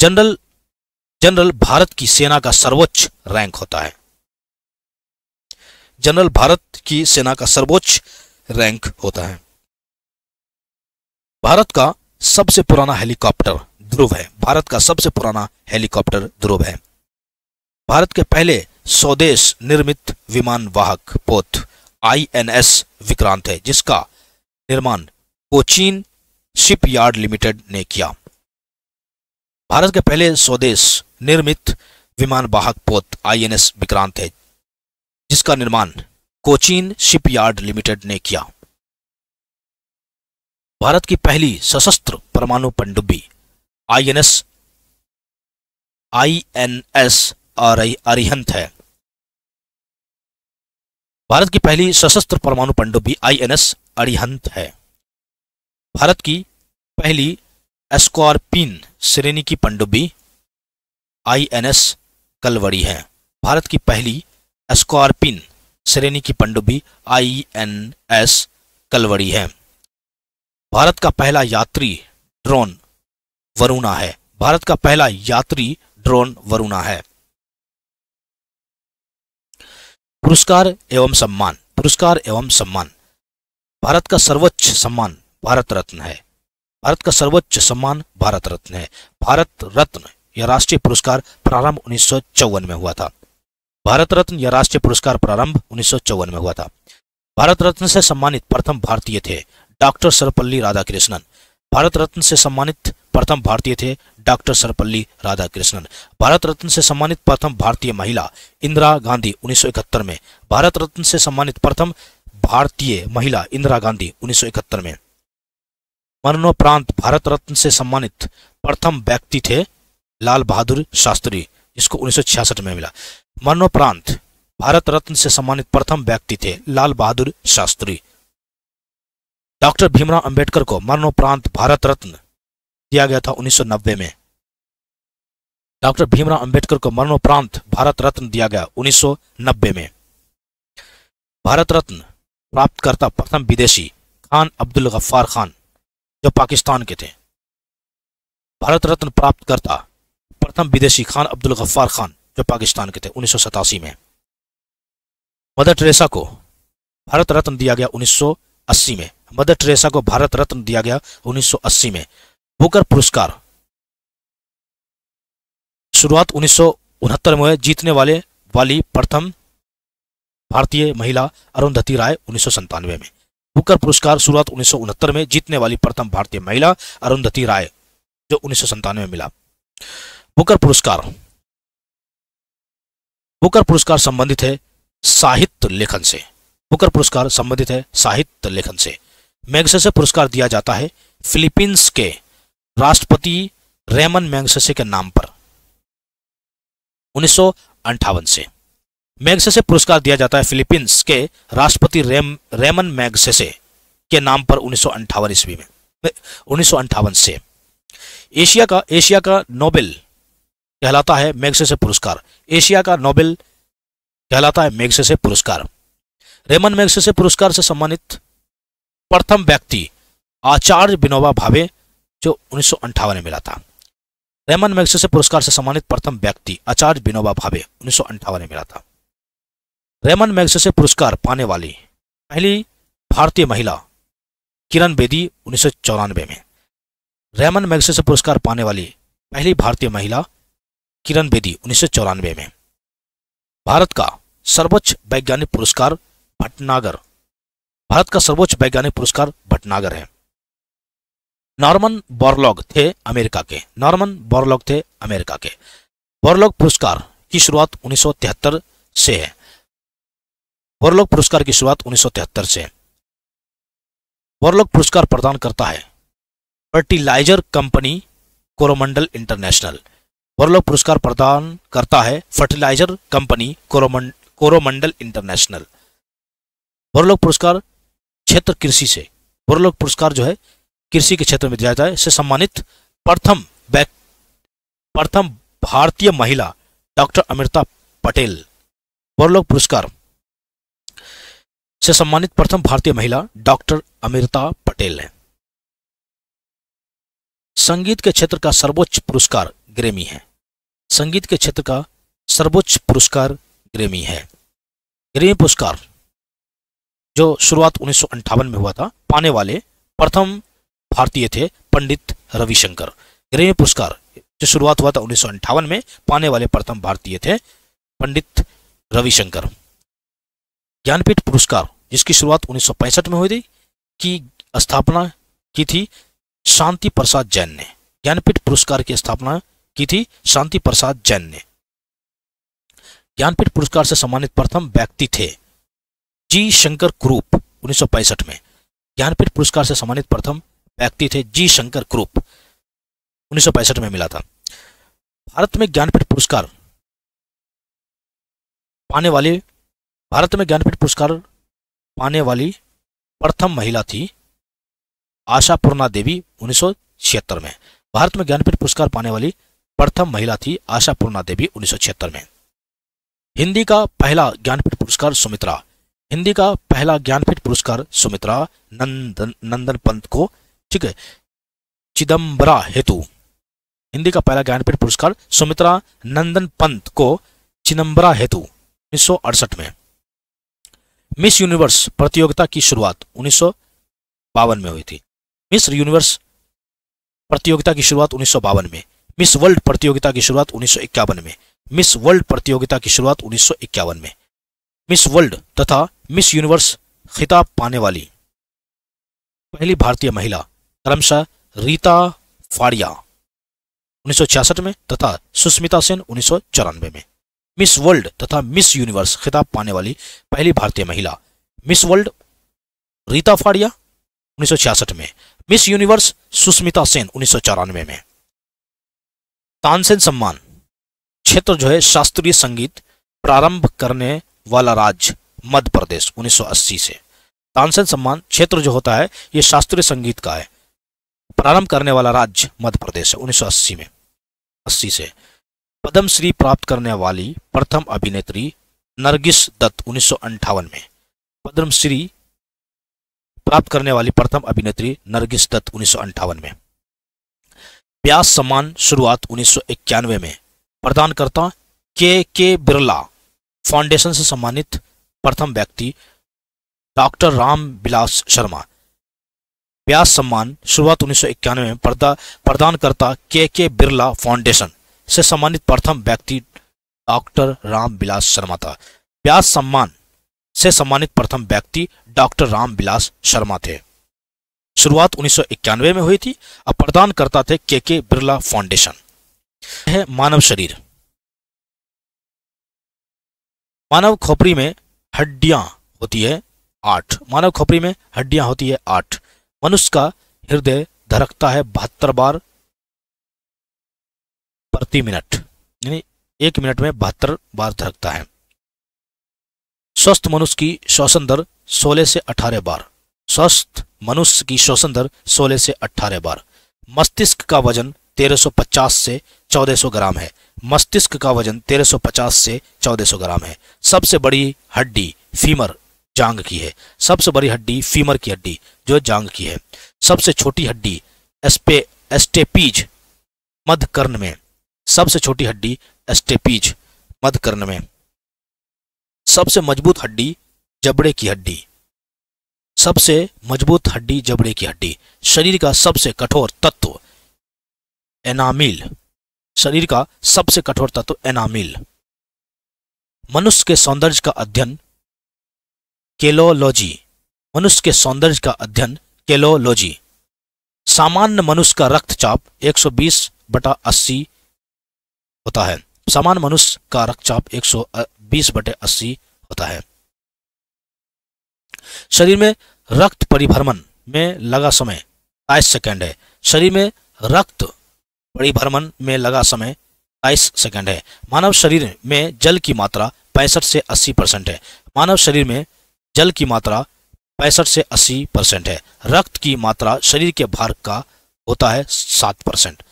जनरल जनरल भारत की सेना का सर्वोच्च रैंक होता है। जनरल भारत की सेना का सर्वोच्च रैंक होता है। भारत का सबसे पुराना हेलीकॉप्टर ध्रुव है। भारत का सबसे पुराना हेलीकॉप्टर ध्रुव है। भारत के पहले स्वदेश निर्मित विमान वाहक पोत आईएनएस विक्रांत है, जिसका निर्माण कोचीन शिपयार्ड लिमिटेड ने किया। भारत के पहले स्वदेश निर्मित विमान वाहक पोत आईएनएस विक्रांत है, जिसका निर्माण कोचीन शिपयार्ड लिमिटेड ने किया। भारत की पहली सशस्त्र परमाणु पनडुब्बी आईएनएस आईएनएस अरिहंत है। भारत की पहली सशस्त्र परमाणु पनडुब्बी आईएनएस अरिहंत है। भारत की पहली स्कॉर्पिन श्रेणी की पनडुब्बी आईएनएस कलवड़ी है। भारत की पहली स्कॉर्पिन श्रेणी की पनडुब्बी आईएनएस कलवड़ी है। भारत का पहला यात्री ड्रोन वरुणा है। भारत का पहला यात्री ड्रोन वरुणा है। पुरस्कार एवं सम्मान। पुरस्कार एवं सम्मान। भारत का सर्वोच्च सम्मान भारत रत्न है। भारत का सर्वोच्च सम्मान भारत रत्न है। भारत रत्न यह राष्ट्रीय पुरस्कार प्रारंभ उन्नीस सौ चौवन में हुआ था। भारत रत्न यह राष्ट्रीय पुरस्कार प्रारंभ उन्नीस सौ चौवन में हुआ था। भारत रत्न से सम्मानित प्रथम भारतीय थे डॉक्टर सर्वपल्ली राधाकृष्णन। भारत रत्न से सम्मानित प्रथम भारतीय थे डॉक्टर सर्वपल्ली राधाकृष्णन। भारत रत्न से सम्मानित प्रथम भारतीय महिला इंदिरा गांधी उन्नीस सौ इकहत्तर में। भारत रत्न से सम्मानित प्रथम भारतीय महिला इंदिरा गांधी उन्नीस सौ इकहत्तर में। मरणोपरांत भारत रत्न से सम्मानित प्रथम व्यक्ति थे लाल बहादुर शास्त्री, जिसको उन्नीस सौ छियासठ में मिला। मरणोपरांत भारत रत्न से सम्मानित प्रथम व्यक्ति थे लाल बहादुर शास्त्री। डॉक्टर भीमराव अंबेडकर को मरणोपरांत भारत रत्न दिया गया था उन्नीस सौ नब्बे में। डॉक्टर भीमराव अंबेडकर को मरणोपरांत भारत रत्न दिया गया उन्नीस सौ नब्बे में। भारत रत्न प्राप्तकर्ता प्रथम विदेशी खान अब्दुल गफ्फार खान, जो पाकिस्तान के थे। भारत रत्न प्राप्तकर्ता प्रथम विदेशी खान अब्दुल गफ्फार खान, जो पाकिस्तान के थे, उन्नीस सौ सतासी में। मदर टेरेसा को भारत रत्न दिया गया उन्नीस सौ अस्सी में। मदर टेरेसा को भारत रत्न दिया गया उन्नीस सौ अस्सी में। बुकर पुरस्कार शुरुआत उन्नीस सौ उनहत्तर में हुए। जीतने वाले वाली प्रथम भारतीय महिला अरुंधति राय उन्नीस सौ संतानवे में। बुकर पुरस्कार शुरुआत उन्नीस सौ उनहत्तर में, जीतने वाली प्रथम भारतीय महिला अरुंधति राय, जो उन्नीस सौ संतानवे में मिला। बुकर पुरस्कार बुकर पुरस्कार संबंधित है साहित्य लेखन से। बुकर पुरस्कार संबंधित है साहित्य लेखन से। मैग्सेसे पुरस्कार दिया जाता है फिलीपींस के राष्ट्रपति रेमन मैग्सेसे के नाम पर उन्नीस सौ अंठावन से। मैग्सेसे पुरस्कार दिया जाता है फिलीपींस के राष्ट्रपति रेम, रेमन मैग्सेसे के नाम पर उन्नीस सौ अंठावन ईस्वी में उन्नीस सौ अंठावन से। एशिया का एशिया का नोबेल कहलाता है मैग्सेसे पुरस्कार। एशिया का नोबेल कहलाता है मैग्सेसे पुरस्कार। रेमन मैग्सेसे पुरस्कार से सम्मानित प्रथम व्यक्ति आचार्य विनोबा भावे, जो उन्नीस सौ अंठावन में मिला था। रेमन मैग्सेसे पुरस्कार से सम्मानित प्रथम व्यक्ति आचार्य विनोबा भावे उन्नीस सौ अंठावन में मिला था। रेमन मैग्सेसे पुरस्कार पाने वाली पहली भारतीय महिला किरण बेदी उन्नीस सौ चौरानवे में। रेमन मैगसेसे पुरस्कार पाने वाली पहली भारतीय महिला किरण बेदी उन्नीस सौ चौरानवे में। भारत का सर्वोच्च वैज्ञानिक पुरस्कार भटनागर भारत का सर्वोच्च वैज्ञानिक पुरस्कार भटनागर है। नॉर्मन बोरलॉग थे अमेरिका के नॉर्मन बोरलॉग थे अमेरिका के। बोरलॉग पुरस्कार की शुरुआत उन्नीस सौ तिहत्तर से है। बोरलॉग पुरस्कार की शुरुआत उन्नीस सौ तिहत्तर से। बोरलॉग पुरस्कार प्रदान करता है fertiliser company Coromandel International. Borlaug पुरस्कार प्रदान करता है fertiliser company Coromandel International. Borlaug पुरस्कार क्षेत्र कृषि से बोरलॉग पुरस्कार जो है कृषि के क्षेत्र में दिया जाता है। इससे सम्मानित प्रथम प्रथम भारतीय महिला डॉक्टर अमृता पटेल। बोरलॉग पुरस्कार से सम्मानित प्रथम भारतीय महिला डॉक्टर अमृता पटेल है। संगीत के क्षेत्र का सर्वोच्च पुरस्कार ग्रेमी है। संगीत के क्षेत्र का सर्वोच्च पुरस्कार ग्रेमी है। ग्रेमी पुरस्कार जो शुरुआत उन्नीस सौ अंठावन में हुआ था, पाने वाले प्रथम भारतीय थे पंडित रविशंकर। ग्रेमी पुरस्कार जो शुरुआत हुआ था उन्नीस सौ अंठावन में, पाने वाले प्रथम भारतीय थे पंडित रविशंकर। ज्ञानपीठ पुरस्कार जिसकी शुरुआत उन्नीस सौ पैंसठ में हुई थी, की स्थापना की थी शांति प्रसाद जैन ने। ज्ञानपीठ पुरस्कार की स्थापना की थी शांति प्रसाद जैन ने। ज्ञानपीठ पुरस्कार से सम्मानित प्रथम व्यक्ति थे जी शंकर क्रूप उन्नीस सौ पैंसठ में। ज्ञानपीठ पुरस्कार से सम्मानित प्रथम व्यक्ति थे जी शंकर क्रूप उन्नीस सौ पैंसठ में मिला था। भारत में ज्ञानपीठ पुरस्कार पाने वाली भारत में ज्ञानपीठ पुरस्कार पाने वाली प्रथम महिला थी आशापूर्णा देवी उन्नीस सौ छिहत्तर में। भारत में ज्ञानपीठ पुरस्कार पाने वाली प्रथम महिला थी आशापूर्णा देवी उन्नीस सौ छिहत्तर में। हिंदी का पहला ज्ञानपीठ पुरस्कार सुमित्रा हिंदी का पहला ज्ञानपीठ पुरस्कार सुमित्रा नंदन नंदन पंत को, ठीक है, चिदम्बरा हेतु। हिंदी का पहला ज्ञानपीठ पुरस्कार सुमित्रा नंदन पंत को चिदम्बरा हेतु उन्नीस सौ अड़सठ में। मिस यूनिवर्स प्रतियोगिता की शुरुआत उन्नीस सौ बावन में हुई थी। मिस यूनिवर्स प्रतियोगिता की शुरुआत उन्नीस सौ बावन में। मिस वर्ल्ड प्रतियोगिता की शुरुआत उन्नीस सौ इक्यावन में। मिस वर्ल्ड प्रतियोगिता की शुरुआत उन्नीस सौ इक्यावन में। मिस वर्ल्ड तथा मिस यूनिवर्स खिताब पाने वाली पहली भारतीय महिला क्रमशः रीता फाड़िया उन्नीस सौ छियासठ में तथा सुष्मिता सेन उन्नीस सौ चौरानवे में। मिस वर्ल्ड तथा मिस यूनिवर्स खिताब पाने वाली पहली भारतीय महिला मिस वर्ल्ड रीता फाड़िया उन्नीस सौ छियासठ में। मिस यूनिवर्स सुष्मिता सेन उन्नीस सौ चौरानवे में। तानसेन सम्मान क्षेत्र जो है शास्त्रीय संगीत प्रारंभ करने वाला राज्य मध्य प्रदेश उन्नीस सौ अस्सी से। तानसेन सम्मान क्षेत्र जो होता है ये शास्त्रीय संगीत का है। प्रारंभ करने वाला राज्य मध्य प्रदेश है उन्नीस सौ अस्सी में अस्सी से। पद्मश्री प्राप्त करने वाली प्रथम अभिनेत्री नरगिस दत्त उन्नीस सौ अंठावन में। पद्मश्री प्राप्त करने वाली प्रथम अभिनेत्री नरगिस दत्त उन्नीस सौ अंठावन में। व्यास सम्मान शुरुआत उन्नीस सौ इक्यानवे में। प्रदानकर्ता के के बिरला फाउंडेशन से सम्मानित प्रथम व्यक्ति डॉक्टर राम बिलास शर्मा। व्यास सम्मान शुरुआत उन्नीस सौ इक्यानवे में। प्रदानकर्ता के के बिरला फाउंडेशन से सम्मानित प्रथम व्यक्ति डॉक्टर राम बिलास शर्मा था। व्यास सम्मान से सम्मानित प्रथम व्यक्ति डॉक्टर रामबिलास शर्मा थे। शुरुआत उन्नीस सौ इक्यानवे में हुई थी। अब प्रदानकर्ता थे के के बिरला फाउंडेशन। है मानव शरीर। मानव खोपड़ी में हड्डियां होती है आठ। मानव खोपड़ी में हड्डियां होती है आठ। मनुष्य का हृदय धड़कता है बहत्तर बार प्रति मिनट, यानी एक मिनट में बहत्तर बार धड़कता है। स्वस्थ मनुष्य की श्वसन दर सोलह से अठारह बार। स्वस्थ मनुष्य की श्वसन दर सोलह से अठारह बार। मस्तिष्क का वजन तेरह सौ पचास से चौदह सौ ग्राम है। मस्तिष्क का वजन तेरह सौ पचास से चौदह सौ ग्राम है। सबसे बड़ी हड्डी फीमर जांघ की है। सबसे बड़ी हड्डी फीमर की हड्डी जो जांघ की है। सबसे छोटी हड्डी एस्पे एस्टेपीज मध्यकर्ण में। सबसे छोटी हड्डी एस्टेपीज मध्यकर्ण में। सबसे मजबूत हड्डी जबड़े की हड्डी। सबसे मजबूत हड्डी जबड़े की हड्डी। शरीर का सबसे कठोर तत्व एनामिल, शरीर का सबसे कठोर तत्व एनामिल। मनुष्य के सौंदर्य का अध्ययन केलोलॉजी, मनुष्य के सौंदर्य का अध्ययन केलोलॉजी। सामान्य मनुष्य का रक्तचाप एक सौ बीस बटा अस्सी होता है, सामान्य मनुष्य का रक्तचाप एक सौ बीस बटे अस्सी होता है। शरीर में रक्त परिभ्रमण में लगा समय बाईस सेकंड है, शरीर में रक्त परिभ्रमण में लगा समय बाईस सेकंड है। मानव शरीर में जल की मात्रा पैंसठ से अस्सी परसेंट है, मानव शरीर में जल की मात्रा पैंसठ से अस्सी परसेंट है। रक्त की मात्रा शरीर के भार का होता है सात परसेंट,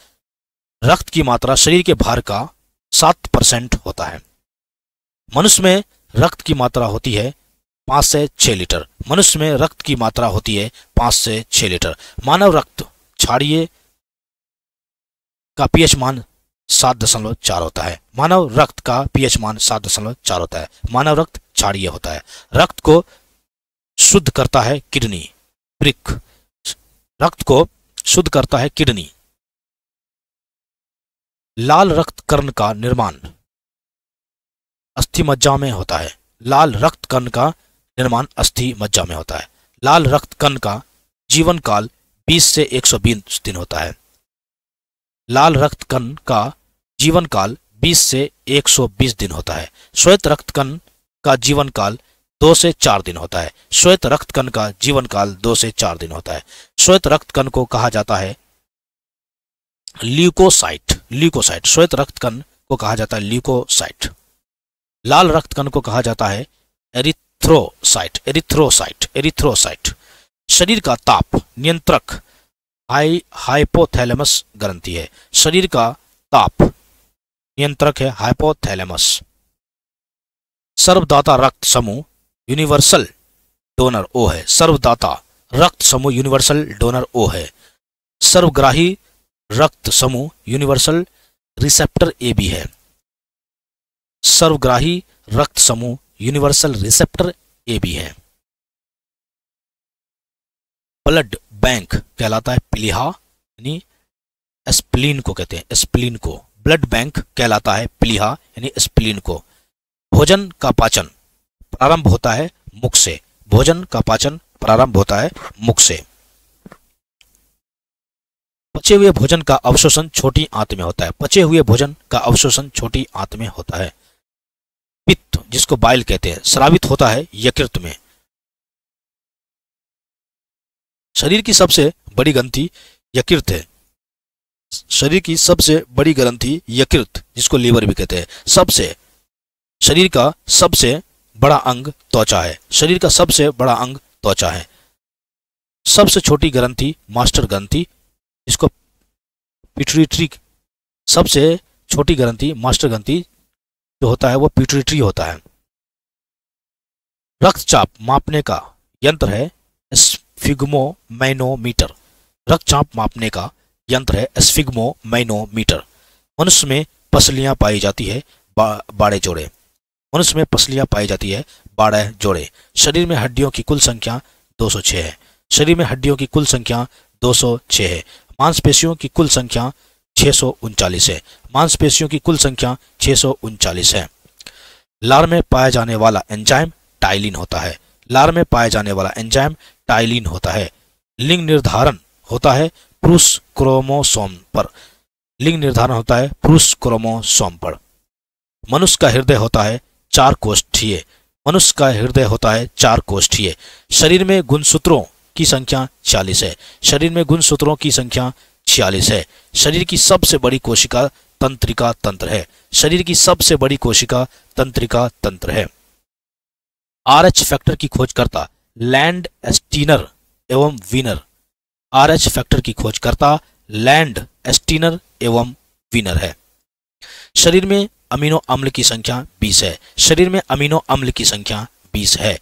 रक्त की मात्रा शरीर के भार का सात परसेंट होता है। मनुष्य में रक्त की मात्रा होती है पाँच से छः लीटर, मनुष्य में रक्त की मात्रा होती है पाँच से छः लीटर। मानव रक्त क्षारीय का पीएच मान सात दशमलव चार होता है, मानव रक्त का पीएच मान सात दशमलव चार होता है। मानव रक्त क्षारीय होता है। रक्त को शुद्ध करता है किडनी वृक्क, रक्त को शुद्ध करता है किडनी। लाल रक्त कर्ण का निर्माण अस्थि मज्जा में होता है, लाल रक्त कर्ण का निर्माण अस्थि मज्जा में होता है। लाल रक्त कण का जीवन काल बीस से एक सौ बीस दिन होता है, लाल रक्त कण का जीवन काल बीस से एक सौ बीस दिन होता है। श्वेत रक्त कण का जीवन काल दो से चार दिन होता है, श्वेत रक्त कण का जीवन काल दो से चार दिन होता है। श्वेत रक्त कण को कहा जाता है ल्यूकोसाइट, ल्यूकोसाइट श्वेत रक्त कण को कहा जाता है ल्यूकोसाइट। लाल रक्त कण को कहा जाता है एरिथ्रोसाइट, एरिथ्रोसाइट एरिथ्रोसाइट शरीर का ताप नियंत्रक हाई हाइपोथैलेमस ग्रंथि है, शरीर का ताप नियंत्रक है हाइपोथैलेमस। सर्वदाता रक्त समूह यूनिवर्सल डोनर ओ है, सर्वदाता रक्त समूह यूनिवर्सल डोनर ओ है। सर्वग्राही रक्त समूह यूनिवर्सल रिसेप्टर ए बी है, सर्वग्राही रक्त समूह यूनिवर्सल रिसेप्टर ए बी है। ब्लड बैंक कहलाता है प्लीहा, यानी स्प्लीन को कहते हैं, स्प्लीन को ब्लड बैंक कहलाता है, प्लीहा यानी स्प्लीन को। भोजन का पाचन प्रारंभ होता है मुख से, भोजन का पाचन प्रारंभ होता है मुख से। पचे हुए भोजन का अवशोषण छोटी आंत में होता है, पचे हुए भोजन का अवशोषण छोटी आंत में होता है। पित्त जिसको बाइल कहते हैं स्रावित होता है यकृत में। शरीर की सबसे बड़ी ग्रंथि यकृत है, शरीर की सबसे बड़ी ग्रंथि यकृत जिसको लीवर भी कहते हैं। सबसे शरीर का सबसे बड़ा अंग त्वचा है, शरीर का सबसे बड़ा अंग त्वचा है। सबसे छोटी ग्रंथि मास्टर ग्रंथि जिसको पिट्यूटरी, सबसे छोटी ग्रंथि मास्टर ग्रंथि जो होता है वो पिट्यूटरी होता है। रक्तचाप मापने का यंत्र है स्फिग्मोमैनोमीटर, रक्तचाप मापने का यंत्र है स्फिग्मोमैनोमीटर। मनुष्य में पसलियां पाई जाती है बारह जोड़े, मनुष्य में पसलियां पाई जाती है बारह जोड़े। शरीर में हड्डियों की कुल संख्या दो सौ छह है, शरीर में हड्डियों की कुल संख्या दो सौ छह है। मांसपेशियों की कुल संख्या छः सौ उनचालीस है, मांसपेशियों की कुल संख्या छः सौ उनचालीस है। लार में पाया जाने वाला एंजाइम टाइलिन होता है, लार में पाया जाने वाला एंजाइम टाइलिन होता है। लिंग निर्धारण होता है पुरुष क्रोमोसोम पर, लिंग निर्धारण होता है पुरुष क्रोमोसोम पर। मनुष्य का हृदय होता है चार कोष्ठीय, मनुष्य का हृदय होता है चार कोष्ठीय। शरीर में गुणसूत्रों की संख्या छियालीस है, शरीर में गुणसूत्रों की संख्या छियालीस है। शरीर की सबसे बड़ी कोशिका तंत्रिका तंत्र है, शरीर की सबसे बड़ी कोशिका तंत्रिका तंत्र है। आरएच फैक्टर की खोजकर्ता लैंड एस्टीनर एवं वीनर, आरएच फैक्टर की खोजकर्ता लैंड एस्टीनर एवं वीनर है। शरीर में अमीनो अम्ल की संख्या बीस है, शरीर में अमीनो अम्ल की संख्या बीस है।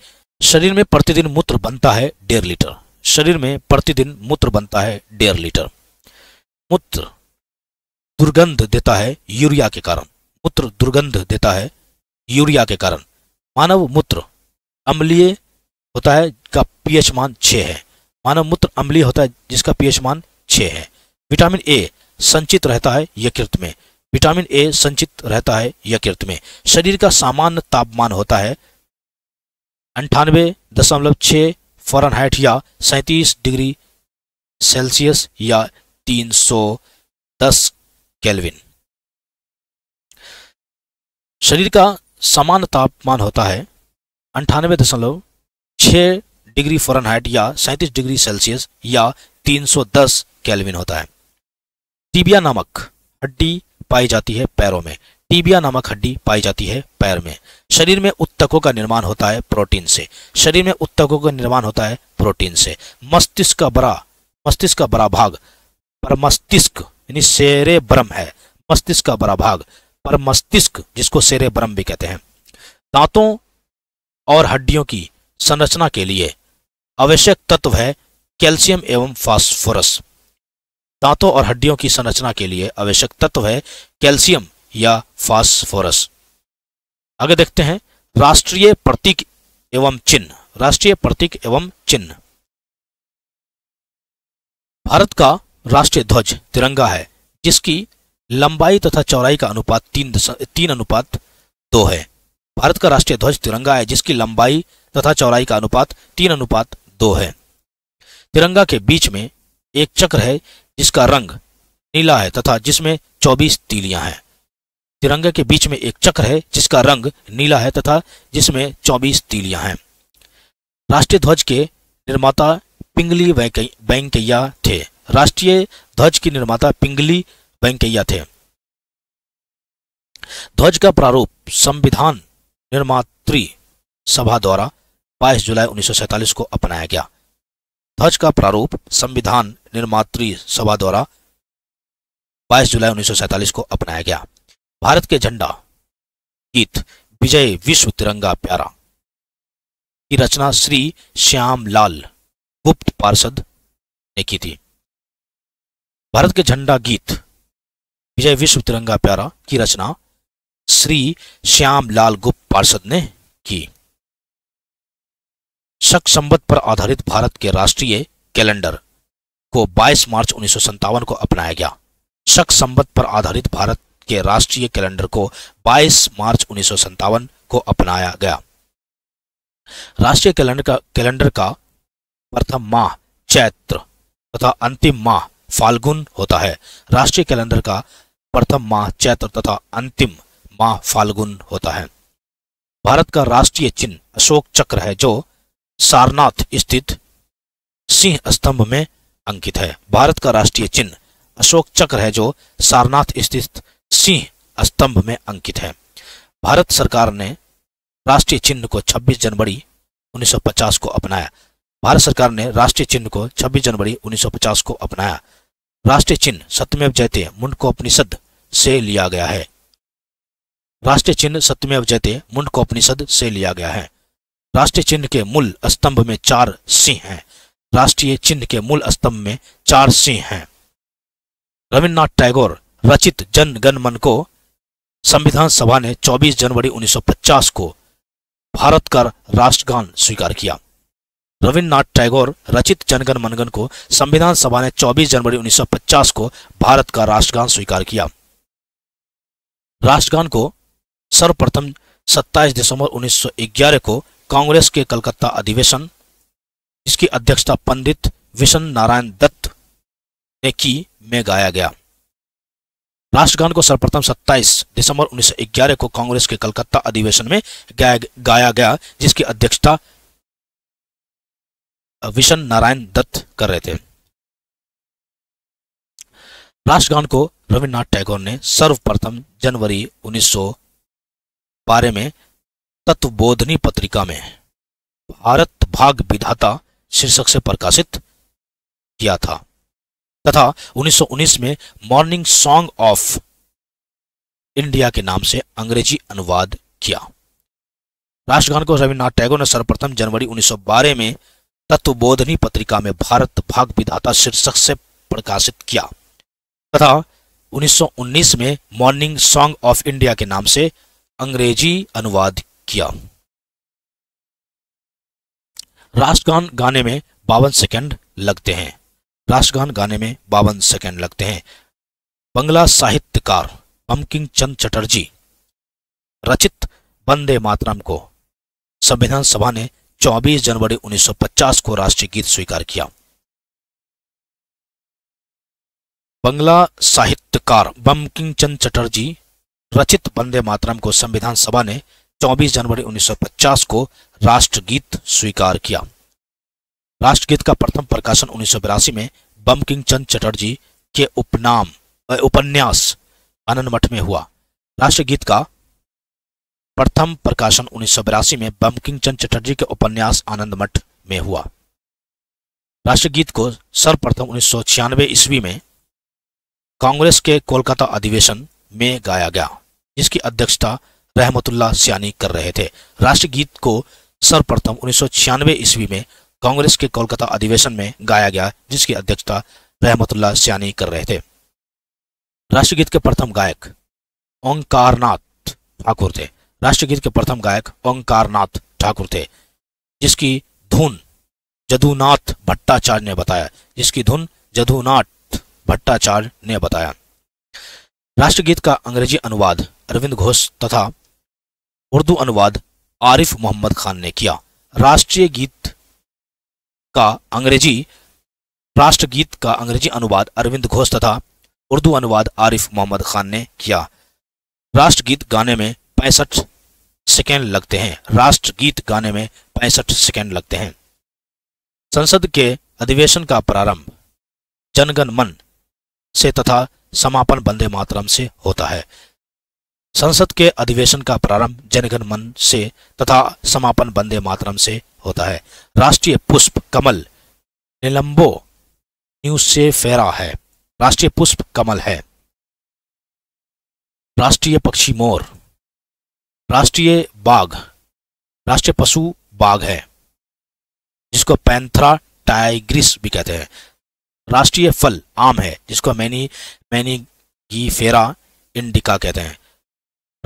शरीर में प्रतिदिन मूत्र बनता है डेढ़ लीटर, शरीर में प्रतिदिन मूत्र बनता है डेढ़ लीटर। मूत्र दुर्गंध देता है यूरिया के कारण, मूत्र दुर्गंध देता है यूरिया के कारण। मानव मूत्र अम्लीय होता है का पीएच मान छः है, मानव मूत्र अम्लीय होता है जिसका पीएच मान छः है। विटामिन ए संचित रहता है यकृत में, विटामिन ए संचित रहता है यकृत में। शरीर का सामान्य तापमान होता है अंठानवे दशमलव छः फ़ारेनहाइट या सैंतीस डिग्री सेल्सियस या तीन सौ दस केल्विन। शरीर का सामान्य तापमान होता है अंठानवे दशमलव छः डिग्री फ़ारेनहाइट या सैंतीस डिग्री सेल्सियस या तीन सौ दस केल्विन होता है। टीबिया नामक हड्डी पाई जाती है पैरों में, टीबिया नामक हड्डी पाई जाती है पैर में। शरीर में उत्तकों का निर्माण होता है प्रोटीन से, शरीर में उत्तकों का निर्माण होता है प्रोटीन से। मस्तिष्क का बड़ा मस्तिष्क का बड़ा भाग परमस्तिष्क यानी सेरेब्रम है, मस्तिष्क का बड़ा भाग परमस्तिष्क जिसको सेरेब्रम भी कहते हैं। दांतों और हड्डियों की संरचना के लिए आवश्यक तत्व है कैल्शियम एवं फास्फोरस। दांतों और हड्डियों की संरचना के लिए आवश्यक तत्व है कैल्शियम या फास्फोरस। आगे देखते हैं राष्ट्रीय प्रतीक एवं चिन्ह। राष्ट्रीय प्रतीक एवं चिन्ह। भारत का राष्ट्रीय ध्वज तिरंगा है जिसकी लंबाई तथा चौड़ाई का अनुपात तीन तीन अनुपात दो है। भारत का राष्ट्रीय ध्वज तिरंगा है जिसकी लंबाई तथा चौड़ाई का अनुपात तीन अनुपात दो है। तिरंगा के बीच में एक चक्र है जिसका रंग नीला है तथा जिसमें चौबीस तीलियां हैं। तिरंगे के बीच में एक चक्र है जिसका रंग नीला है तथा जिसमें चौबीस तीलियां हैं। राष्ट्रीय ध्वज के निर्माता पिंगली वेंकैया थे। राष्ट्रीय ध्वज के निर्माता पिंगली वेंकैया थे। ध्वज का प्रारूप संविधान निर्मात्री सभा द्वारा बाईस जुलाई उन्नीस सौ सैंतालीस को अपनाया गया। ध्वज का प्रारूप संविधान निर्मात्री सभा द्वारा बाईस जुलाई उन्नीस सौ सैंतालीस को अपनाया गया। भारत के झंडा गीत विजय विश्व तिरंगा प्यारा की रचना श्री श्यामलाल गुप्त पार्षद ने की थी। भारत के झंडा गीत विजय विश्व तिरंगा प्यारा की रचना श्री श्यामलाल गुप्त पार्षद ने की। शक संवत पर आधारित भारत के राष्ट्रीय कैलेंडर को बाईस मार्च उन्नीस सौ सत्तावन को अपनाया गया। शक संवत पर आधारित भारत के राष्ट्रीय कैलेंडर को बाईस मार्च उन्नीस सौ सत्तावन को अपनाया गया। राष्ट्रीय कैलेंडर का कैलेंडर का प्रथम माह चैत्र तथा अंतिम माह फाल्गुन होता है। राष्ट्रीय कैलेंडर का प्रथम माह चैत्र तथा अंतिम माह फाल्गुन होता है। भारत का राष्ट्रीय चिन्ह अशोक चक्र है जो सारनाथ स्थित सिंह स्तंभ में अंकित है। भारत का राष्ट्रीय चिन्ह अशोक चक्र है जो सारनाथ स्थित सिंह स्तंभ में अंकित है। भारत सरकार ने राष्ट्रीय चिन्ह को छब्बीस जनवरी उन्नीस सौ पचास को अपनाया। भारत सरकार ने राष्ट्रीय चिन्ह को छब्बीस जनवरी उन्नीस सौ पचास को अपनाया। राष्ट्रीय चिन्ह सत्यमेव जयते मुंडकोपनिषद से लिया गया है। राष्ट्रीय चिन्ह सत्यमेव जयते मुंडकोपनिषद से लिया गया है। राष्ट्रीय चिन्ह के मूल स्तंभ में चार सिंह हैं। राष्ट्रीय चिन्ह के मूल स्तंभ में चार सिंह हैं। रविन्द्रनाथ टैगोर रचित जन गण मन को संविधान सभा ने चौबीस जनवरी उन्नीस सौ पचास को भारत का राष्ट्रगान स्वीकार किया। रविन्द्रनाथ टैगोर रचित जन गण मन को संविधान सभा ने चौबीस जनवरी उन्नीस सौ पचास को भारत का राष्ट्रगान स्वीकार किया। राष्ट्रगान को सर्वप्रथम सत्ताईस दिसंबर उन्नीस सौ ग्यारह को कांग्रेस के कलकत्ता अधिवेशन, इसकी अध्यक्षता पंडित विशन नारायण दत्त ने की, में गाया गया। राष्ट्रगान को सर्वप्रथम सत्ताईस दिसंबर उन्नीस सौ ग्यारह को कांग्रेस के कलकत्ता अधिवेशन में गाया गया जिसकी अध्यक्षता विशन नारायण दत्त कर रहे थे। राष्ट्रगान को रविन्द्रनाथ टैगोर ने सर्वप्रथम जनवरी उन्नीस सौ बारह में तत्वबोधनी पत्रिका में भारत भाग विधाता शीर्षक से प्रकाशित किया था तथा उन्नीस सौ उन्नीस में मॉर्निंग सॉन्ग ऑफ इंडिया के नाम से अंग्रेजी अनुवाद किया। राष्ट्रगान को रविन्द्रनाथ टैगोर ने सर्वप्रथम जनवरी उन्नीस सौ बारह में तत्वबोधनी पत्रिका में भारत भाग विधाता शीर्षक से प्रकाशित किया तथा उन्नीस सौ उन्नीस में मॉर्निंग सॉन्ग ऑफ इंडिया के नाम से अंग्रेजी अनुवाद किया। राष्ट्रगान गाने में बावन सेकेंड लगते हैं। राष्ट्रगान गाने में बावन सेकंड लगते हैं। बंगला साहित्यकार बंकिम चंद्र चटर्जी रचित वंदे मातरम को संविधान सभा ने चौबीस जनवरी उन्नीस सौ पचास को राष्ट्रीय गीत स्वीकार किया। बंगला साहित्यकार बंकिम चंद्र चटर्जी रचित वंदे मातरम को संविधान सभा ने चौबीस जनवरी उन्नीस सौ पचास को राष्ट्रगीत स्वीकार किया। राष्ट्रगीत का प्रथम प्रकाशन उन्नीस सौ बिरासी में बंकिम चंद्र चटर्जी के उपनाम उपन्यास आनंद मठ में हुआ। राष्ट्रगीत का प्रथम प्रकाशन उन्नीस सौ बिरासी में बंकिम चंद्र चटर्जी के उपन्यास आनंद मठ में हुआ। राष्ट्रगीत को सर्वप्रथम उन्नीस सौ छियानवे ईस्वी में कांग्रेस के कोलकाता अधिवेशन में गाया गया, जिसकी अध्यक्षता रहमतुल्ला सियानी कर रहे थे। राष्ट्रगीत को सर्वप्रथम उन्नीस सौ छियानवे ईस्वी में कांग्रेस के कोलकाता अधिवेशन में गाया गया, जिसकी अध्यक्षता रहमतुल्ला सियानी कर रहे थे। राष्ट्रगीत के प्रथम गायक ओंकारनाथ ठाकुर थे। राष्ट्रगीत के प्रथम गायक ओंकारनाथ ठाकुर थे, जिसकी धुन जदुनाथ भट्टाचार्य ने बताया जिसकी धुन जदुनाथ भट्टाचार्य ने बताया। राष्ट्रगीत का अंग्रेजी अनुवाद अरविंद घोष तथा उर्दू अनुवाद आरिफ मोहम्मद खान ने किया। राष्ट्रीय गीत का अंग्रेजी राष्ट्रगीत का अंग्रेजी अनुवाद अरविंद घोष तथा उर्दू अनुवाद आरिफ मोहम्मद खान ने किया। राष्ट्रगीत गाने में पैंसठ सेकेंड लगते हैं। राष्ट्रगीत गाने में पैंसठ सेकेंड लगते हैं। संसद के अधिवेशन का प्रारंभ जनगण मन से तथा समापन वंदे मातरम से होता है। संसद के अधिवेशन का प्रारंभ जनगण मन से तथा समापन वंदे मातरम से होता है। राष्ट्रीय पुष्प कमल निलंबो न्यूज से फेरा है। राष्ट्रीय पुष्प कमल है। राष्ट्रीय पक्षी मोर। राष्ट्रीय बाघ राष्ट्रीय पशु बाघ है, जिसको पैंथरा टाइग्रिस भी कहते हैं। राष्ट्रीय फल आम है, जिसको मैनी मैनी गीफेरा इंडिका कहते हैं।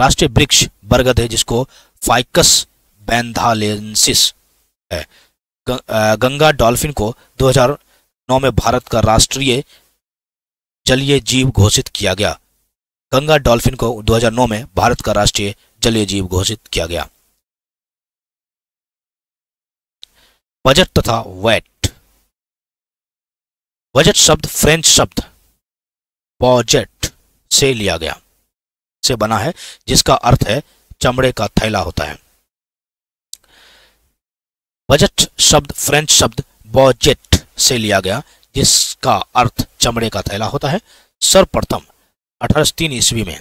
राष्ट्रीय वृक्ष बरगद है, जिसको फाइकस बैंथालेंसिस है। गंगा डॉल्फिन को दो हज़ार नौ में भारत का राष्ट्रीय जलीय जीव घोषित किया गया। गंगा डॉल्फिन को दो हज़ार नौ में भारत का राष्ट्रीय जलीय जीव घोषित किया गया। बजट तथा वैट। बजट शब्द फ्रेंच शब्द बॉजेट से लिया गया से बना है, जिसका अर्थ है चमड़े का थैला होता है। बजट शब्द फ्रेंच शब्द बॉजेट से लिया गया, जिसका अर्थ चमड़े का थैला होता है। सर्वप्रथम अठारह सौ तीन ईस्वी में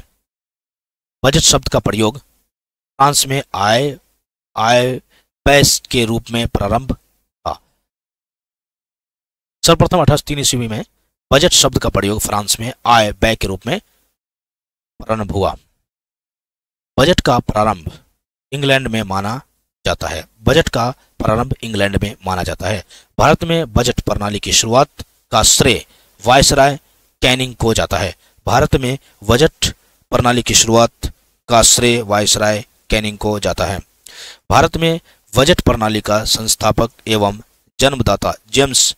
बजट शब्द का प्रयोग फ्रांस में आय आय पैस के रूप में प्रारंभ था। सर्वप्रथम अठारह सौ तीन ईस्वी में बजट शब्द का प्रयोग फ्रांस में आय व्यय के रूप में प्रारंभ हुआ। बजट का प्रारंभ इंग्लैंड में माना जाता है। बजट का प्रारंभ इंग्लैंड में माना जाता है। भारत में बजट प्रणाली की शुरुआत का श्रेय वायसराय कैनिंग को जाता है। भारत में बजट प्रणाली की शुरुआत का श्रेय वायसराय कैनिंग को जाता है। भारत में बजट प्रणाली का संस्थापक एवं जन्मदाता जेम्स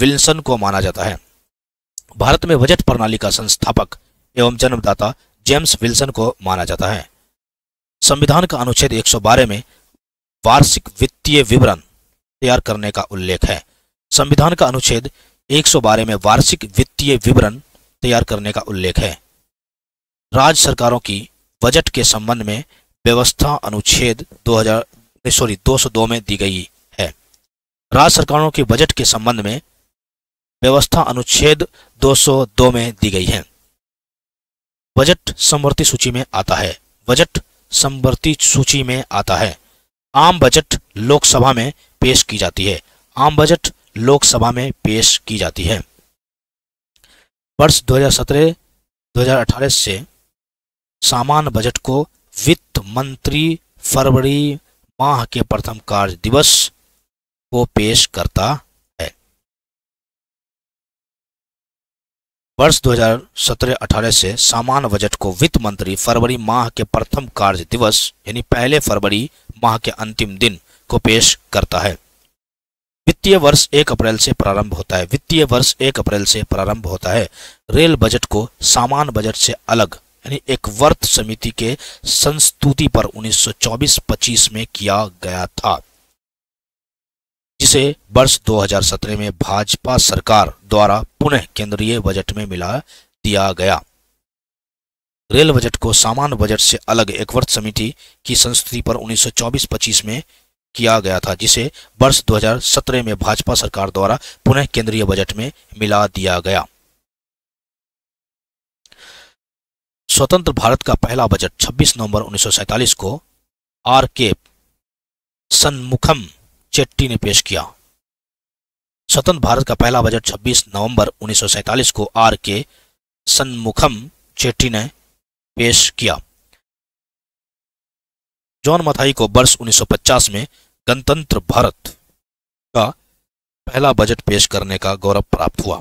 विल्सन को माना जाता है। भारत में बजट प्रणाली का संस्थापक एवं जन्मदाता जेम्स विल्सन को माना जाता है। संविधान का अनुच्छेद एक सौ बारह में वार्षिक वित्तीय विवरण तैयार करने का उल्लेख है। संविधान का अनुच्छेद एक सौ बारह में वार्षिक वित्तीय विवरण तैयार करने का उल्लेख है। राज्य सरकारों की बजट के संबंध में व्यवस्था अनुच्छेद दो हज़ार सॉरी दो सौ दो में दी गई है। राज्य सरकारों की बजट के संबंध में व्यवस्था अनुच्छेद दो सौ दो में दी गई है। बजट समवर्ती सूची में आता है। बजट समवर्ती सूची में आता है। आम बजट लोकसभा में पेश की जाती है। आम बजट लोकसभा में पेश की जाती है। वर्ष दो हज़ार सत्रह दो हज़ार अठारह से सामान्य बजट को वित्त मंत्री फरवरी माह के प्रथम कार्य दिवस को पेश करता है। वर्ष दो हज़ार सत्रह अठारह से सामान्य बजट को वित्त मंत्री फरवरी माह के प्रथम कार्य दिवस यानी पहले फरवरी माह के अंतिम दिन को पेश करता है। वित्तीय वर्ष एक अप्रैल से प्रारंभ होता है। वित्तीय वर्ष एक अप्रैल से प्रारंभ होता है। रेल बजट को सामान्य बजट से अलग यानी एक वर्त समिति के संस्तुति पर उन्नीस सौ चौबीस पच्चीस में किया गया था, जिसे वर्ष दो हज़ार सत्रह में भाजपा सरकार द्वारा पुनः केंद्रीय बजट में मिला दिया गया। रेल बजट को सामान्य बजट से अलग एक वर्त समिति की संस्तुति पर उन्नीस सौ चौबीस पच्चीस में किया गया था, जिसे वर्ष दो हज़ार सत्रह में भाजपा सरकार द्वारा पुनः केंद्रीय बजट में मिला दिया गया। स्वतंत्र भारत का पहला बजट छब्बीस नवंबर उन्नीस सौ सैंतालीस को आर के सन्मुखम चेट्टी ने पेश किया। स्वतंत्र भारत का पहला बजट छब्बीस नवंबर उन्नीस सौ सैंतालीस को आर के सन्मुखम चेट्टी ने पेश किया। जॉन मथाई को वर्ष उन्नीस सौ पचास में गणतंत्र भारत का पहला बजट पेश करने का गौरव प्राप्त हुआ।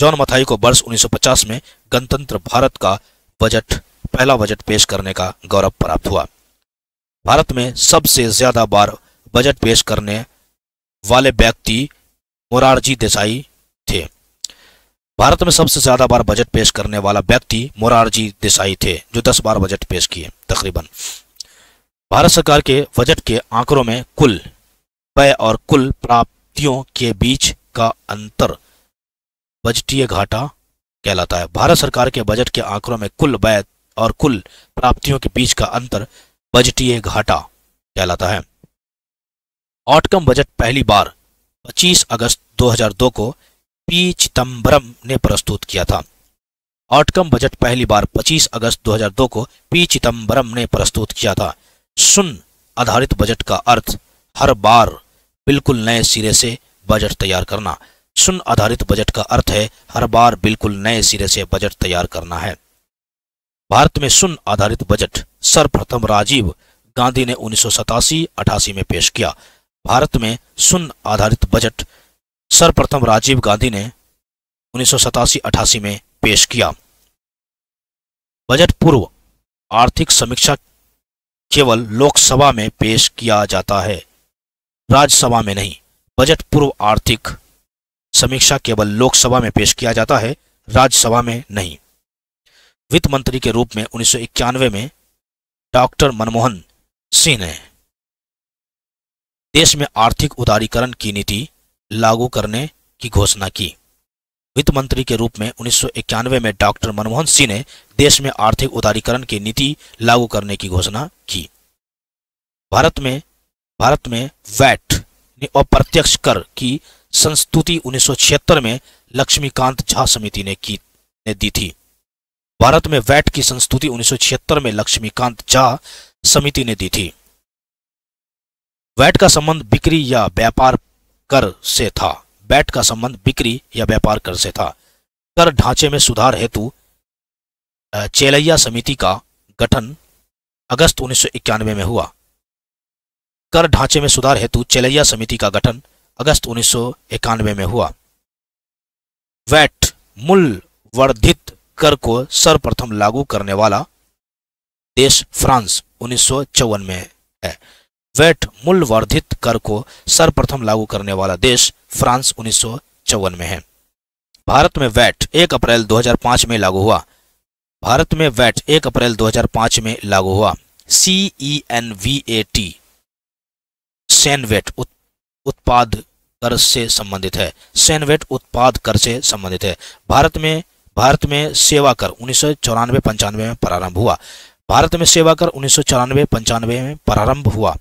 जॉन मथाई को वर्ष उन्नीस सौ पचास में गणतंत्र भारत का बजट पहला बजट पेश करने का गौरव प्राप्त हुआ। भारत में सबसे ज्यादा बार बजट पेश करने वाले व्यक्ति मोरारजी देसाई थे। भारत में सबसे ज्यादा बार बजट पेश करने वाला व्यक्ति मोरारजी देसाई थे, जो दस बार बजट पेश किए तकरीबन। भारत सरकार के बजट के आंकड़ों में कुल व्यय और कुल प्राप्तियों के बीच का अंतर बजटीय घाटा कहलाता है। भारत सरकार के बजट के आंकड़ों में कुल व्यय और कुल प्राप्तियों के बीच का अंतर बजटीय घाटा कहलाता है। आउटकम बजट पहली बार पच्चीस अगस्त दो हज़ार दो को पी चिदम्बरम ने प्रस्तुत किया था। आउटकम बजट पहली बार पच्चीस अगस्त दो हज़ार दो को पी चिदम्बरम ने प्रस्तुत किया था। शून्य आधारित बजट का अर्थ हर बार बिल्कुल नए सिरे से बजट तैयार करना। शून्य आधारित बजट का अर्थ है हर बार बिल्कुल नए सिरे से बजट तैयार करना है। भारत में शून्य आधारित बजट सर्वप्रथम राजीव गांधी ने उन्नीस सौ सतासी अठासी में पेश किया। भारत में शून्य आधारित बजट सर्वप्रथम राजीव गांधी ने उन्नीस सौ सतासी अठासी में पेश किया। बजट पूर्व आर्थिक समीक्षा केवल लोकसभा में पेश किया जाता है, राज्यसभा में नहीं। बजट पूर्व आर्थिक समीक्षा केवल लोकसभा में पेश किया जाता है, राज्यसभा में नहीं। वित्त मंत्री के रूप में उन्नीस सौ इक्यानवे में डॉक्टर मनमोहन सिंह ने देश में आर्थिक उदारीकरण की नीति लागू करने की घोषणा की। वित्त मंत्री के रूप में उन्नीस सौ इक्यानवे में डॉक्टर मनमोहन सिंह ने देश में आर्थिक उदारीकरण की नीति लागू करने की घोषणा की। भारत में भारत में वैट ने अप्रत्यक्ष कर की संस्तुति उन्नीस सौ छिहत्तर में लक्ष्मीकांत झा समिति ने की ने दी थी। भारत में वैट की संस्तुति उन्नीस सौ छिहत्तर में लक्ष्मीकांत झा समिति ने दी थी। वैट का संबंध बिक्री या व्यापार कर से था। वैट का संबंध बिक्री या व्यापार कर से था। कर ढांचे में सुधार हेतु चेलैया समिति का गठन अगस्त उन्नीस सौ इक्यानवे में हुआ। कर ढांचे में सुधार हेतु चेलैया समिति का गठन अगस्त उन्नीस सौ इक्यानवे में हुआ। वैट मूल वर्धित कर को सर्वप्रथम लागू करने वाला देश फ्रांस उन्नीस सौ चौवन में है। वैट मूल वर्धित कर को सर्वप्रथम लागू करने वाला देश फ्रांस उन्नीस सौ चौवन में है। भारत में वैट एक अप्रैल दो हज़ार पाँच में लागू हुआ। भारत में वैट एक अप्रैल दो हज़ार पाँच में लागू हुआ। C E N V A T CENVAT उत्पाद कर से संबंधित है। सेनवेट उत्पाद कर से संबंधित है। भारत में भारत में सेवा कर उन्नीस सौ चौरानवे पंचानवे में प्रारंभ हुआ। भारत में सेवा कर उन्नीस सौ चौरानवे पंचानवे में प्रारंभ हुआ।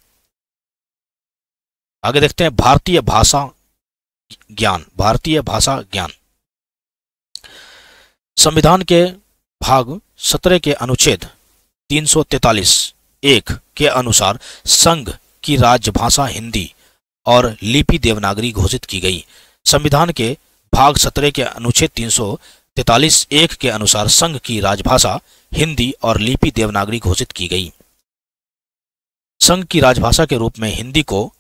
आगे देखते हैं भारतीय भाषा ज्ञान। भारतीय भाषा ज्ञान संविधान के भाग सत्रह के अनुच्छेद तीन सौ तैंतालीस एक के अनुसार संघ की राजभाषा हिंदी और लिपि देवनागरी घोषित की गई। संविधान के भाग सत्रह के अनुच्छेद तीन सौ तैंतालीस एक के अनुसार संघ की राजभाषा हिंदी और लिपि देवनागरी घोषित की गई। संघ की राजभाषा के रूप में हिंदी को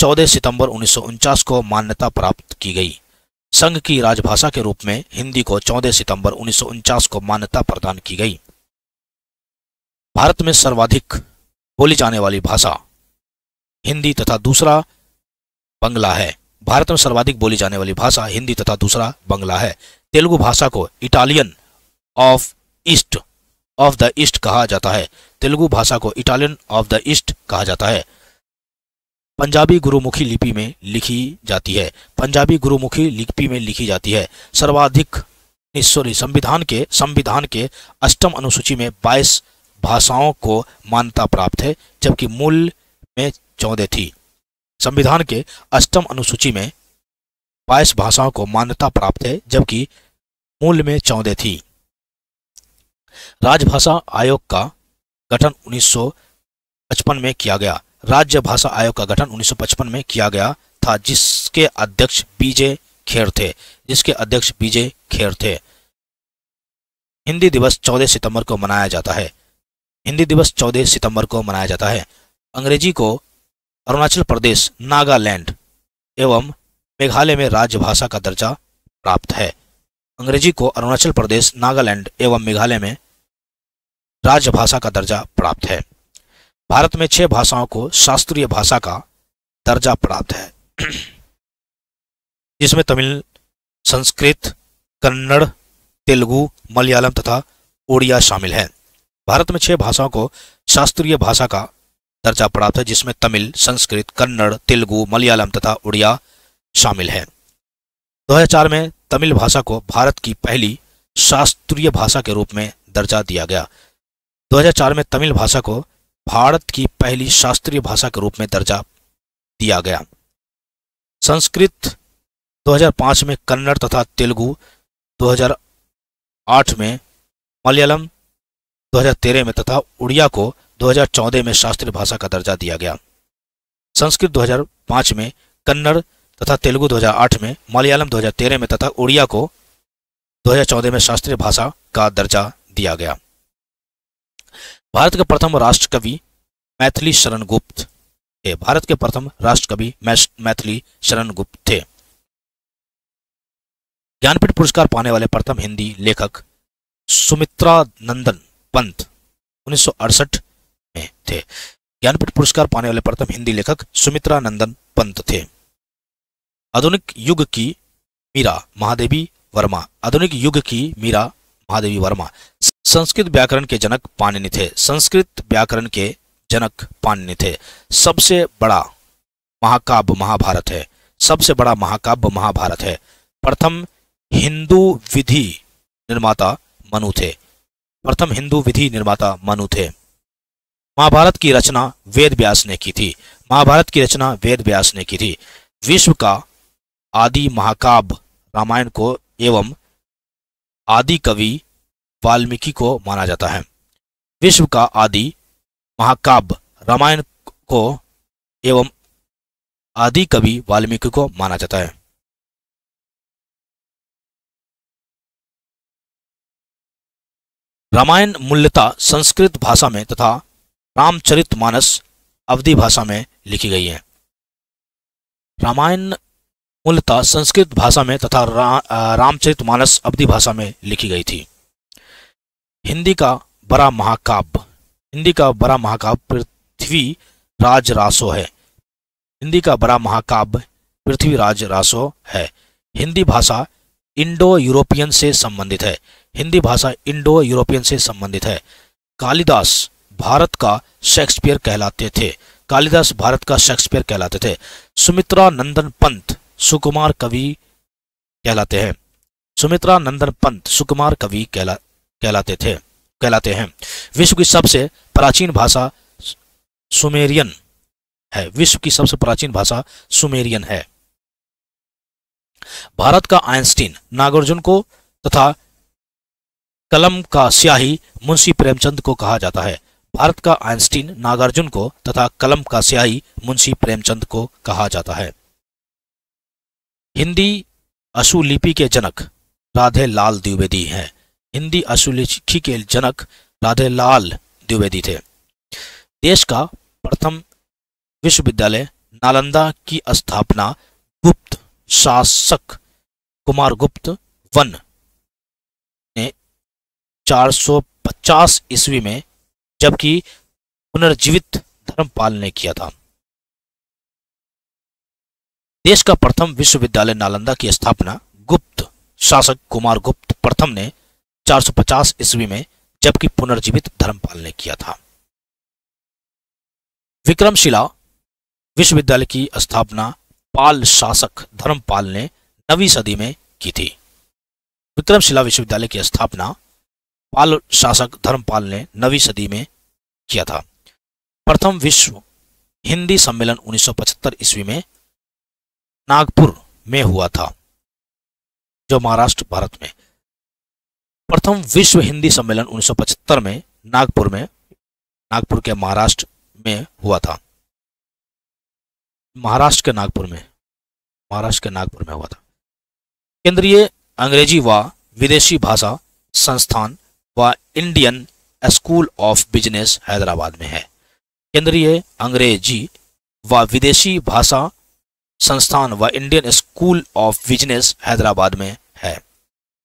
चौदह सितंबर उन्नीस सौ उनचास को मान्यता प्राप्त की गई। संघ की राजभाषा के रूप में हिंदी को चौदह सितंबर उन्नीस सौ उनचास को मान्यता प्रदान की गई। भारत में सर्वाधिक बोली जाने वाली भाषा हिंदी तथा दूसरा बंगला है। भारत में सर्वाधिक बोली जाने वाली भाषा हिंदी तथा दूसरा बंगला है। तेलुगु भाषा को Italian of east of the east कहा जाता है। तेलुगु भाषा को इटालियन ऑफ द ईस्ट कहा जाता है। पंजाबी गुरुमुखी लिपि में लिखी जाती है। पंजाबी गुरुमुखी लिपि में लिखी जाती है। सर्वाधिक सॉरी संविधान के संविधान के अष्टम अनुसूची में बाईस भाषाओं को मान्यता प्राप्त है, जबकि मूल में चौदह थी। संविधान के अष्टम अनुसूची में बाईस भाषाओं को मान्यता प्राप्त है, जबकि मूल में चौदह थी। राजभाषा आयोग का गठन उन्नीस सौ पचपन में किया गया। राज्य भाषा आयोग का गठन उन्नीस सौ पचपन में किया गया था, जिसके अध्यक्ष बीजे खेर थे जिसके अध्यक्ष बीजे खेर थे। हिंदी दिवस चौदह सितंबर को मनाया जाता है। हिंदी दिवस चौदह सितंबर को मनाया जाता है। अंग्रेजी को अरुणाचल प्रदेश, नागालैंड एवं मेघालय में राजभाषा का दर्जा प्राप्त है। अंग्रेजी को अरुणाचल प्रदेश, नागालैंड एवं मेघालय में राजभाषा का दर्जा प्राप्त है। भारत में छह भाषाओं को शास्त्रीय भाषा का दर्जा प्राप्त है, जिसमें तमिल, संस्कृत, कन्नड़, तेलुगु, मलयालम तथा ओडिया शामिल हैं। भारत में छह भाषाओं को शास्त्रीय भाषा का दर्जा प्राप्त है, जिसमें तमिल, संस्कृत, कन्नड़, तेलुगु, मलयालम तथा ओडिया शामिल है। दो हज़ार चार में तमिल भाषा को भारत की पहली शास्त्रीय भाषा के रूप में दर्जा दिया गया। दो हज़ार चार में तमिल भाषा को भारत की पहली शास्त्रीय भाषा के रूप में दर्जा दिया गया। संस्कृत दो हज़ार पाँच में, कन्नड़ तथा तेलुगु दो हज़ार आठ में, मलयालम दो हज़ार तेरह में तथा उड़िया को दो हज़ार चौदह में शास्त्रीय भाषा का दर्जा दिया गया। संस्कृत दो हज़ार पाँच में, कन्नड़ तथा तेलुगु दो हज़ार आठ में, मलयालम दो हज़ार तेरह में तथा उड़िया को दो हज़ार चौदह में शास्त्रीय भाषा का दर्जा दिया गया। भारत के प्रथम राष्ट्र कवि मैथिली शरण गुप्त थे। भारत के प्रथम राष्ट्र कवि मैथिली शरण गुप्त थे। ज्ञानपीठ पुरस्कार पाने वाले प्रथम हिंदी लेखक सुमित्रा नंदन पंत उन्नीस सौ अड़सठ में थे। ज्ञानपीठ पुरस्कार पाने वाले प्रथम हिंदी लेखक सुमित्रा नंदन पंत थे। आधुनिक युग की मीरा महादेवी वर्मा आधुनिक युग की मीरा महादेवी वर्मा संस्कृत व्याकरण के जनक पाणिनि थे। संस्कृत व्याकरण के जनक पाणिनि थे। सबसे बड़ा महाकाव्य महाभारत है। सबसे बड़ा महाकाव्य महाभारत है। प्रथम हिंदू विधि निर्माता मनु थे। प्रथम हिंदू विधि निर्माता मनु थे। महाभारत की रचना वेद व्यास ने की थी। महाभारत की रचना वेद व्यास ने की थी। विश्व का आदि महाकाव्य रामायण को एवं आदि कवि वाल्मीकि को माना जाता है। विश्व का आदि महाकाव्य रामायण को एवं आदि कवि वाल्मीकि को माना जाता है। रामायण मूलतः संस्कृत भाषा में तथा रामचरितमानस अवधी भाषा में लिखी गई है। रामायण मूलतः संस्कृत भाषा में तथा रा, रामचरितमानस अवधी भाषा में लिखी गई थी। हिंदी का बड़ा महाकाव्य हिंदी का बड़ा महाकाव्य पृथ्वी राज रासो है। हिंदी का बड़ा महाकाव्य पृथ्वी राज रासो है। हिंदी भाषा इंडो यूरोपियन से संबंधित है। हिंदी भाषा इंडो यूरोपियन से संबंधित है। कालिदास भारत का शेक्सपियर कहलाते थे। कालिदास भारत का शेक्सपियर कहलाते थे। सुमित्रा नंदन पंत सुकुमार कवि कहलाते हैं। सुमित्रा नंदन पंत सुकुमार कवि कहला कहलाते थे कहलाते हैं। विश्व की सबसे प्राचीन भाषा सुमेरियन है। विश्व की सबसे प्राचीन भाषा सुमेरियन है। भारत का आइंस्टीन नागार्जुन को तथा कलम का स्याही मुंशी प्रेमचंद को कहा जाता है। भारत का आइंस्टीन नागार्जुन को तथा कलम का स्याही मुंशी प्रेमचंद को कहा जाता है। हिंदी अशुलिपि के जनक राधे लाल द्विवेदी हैं। हिंदी अशुलिपि के जनक राधे लाल द्विवेदी थे। देश का प्रथम विश्वविद्यालय नालंदा की स्थापना गुप्त शासक कुमार गुप्त वन ने चार सौ पचास ईस्वी में, जबकि पुनर्जीवित धर्मपाल ने किया था। देश का प्रथम विश्वविद्यालय नालंदा की स्थापना गुप्त शासक कुमार गुप्त प्रथम ने चार सौ पचास ईस्वी में, जबकि पुनर्जीवित धर्मपाल ने किया था। विक्रमशिला विश्वविद्यालय की स्थापना पाल शासक धर्मपाल ने नवीं सदी में की थी। विक्रमशिला विश्वविद्यालय की स्थापना पाल शासक धर्मपाल ने नवीं सदी में किया था। प्रथम विश्व हिंदी सम्मेलन उन्नीस सौ पचहत्तर ईस्वी में नागपुर में हुआ था, जो महाराष्ट्र भारत में। प्रथम विश्व हिंदी सम्मेलन उन्नीस सौ पचहत्तर में नागपुर में नागपुर के महाराष्ट्र में हुआ था। महाराष्ट्र के नागपुर में महाराष्ट्र के नागपुर में हुआ था। केंद्रीय अंग्रेजी व विदेशी भाषा संस्थान व Indian school of business Hyderabad में है। केंद्रीय अंग्रेजी व विदेशी भाषा संस्थान व Indian school of business Hyderabad में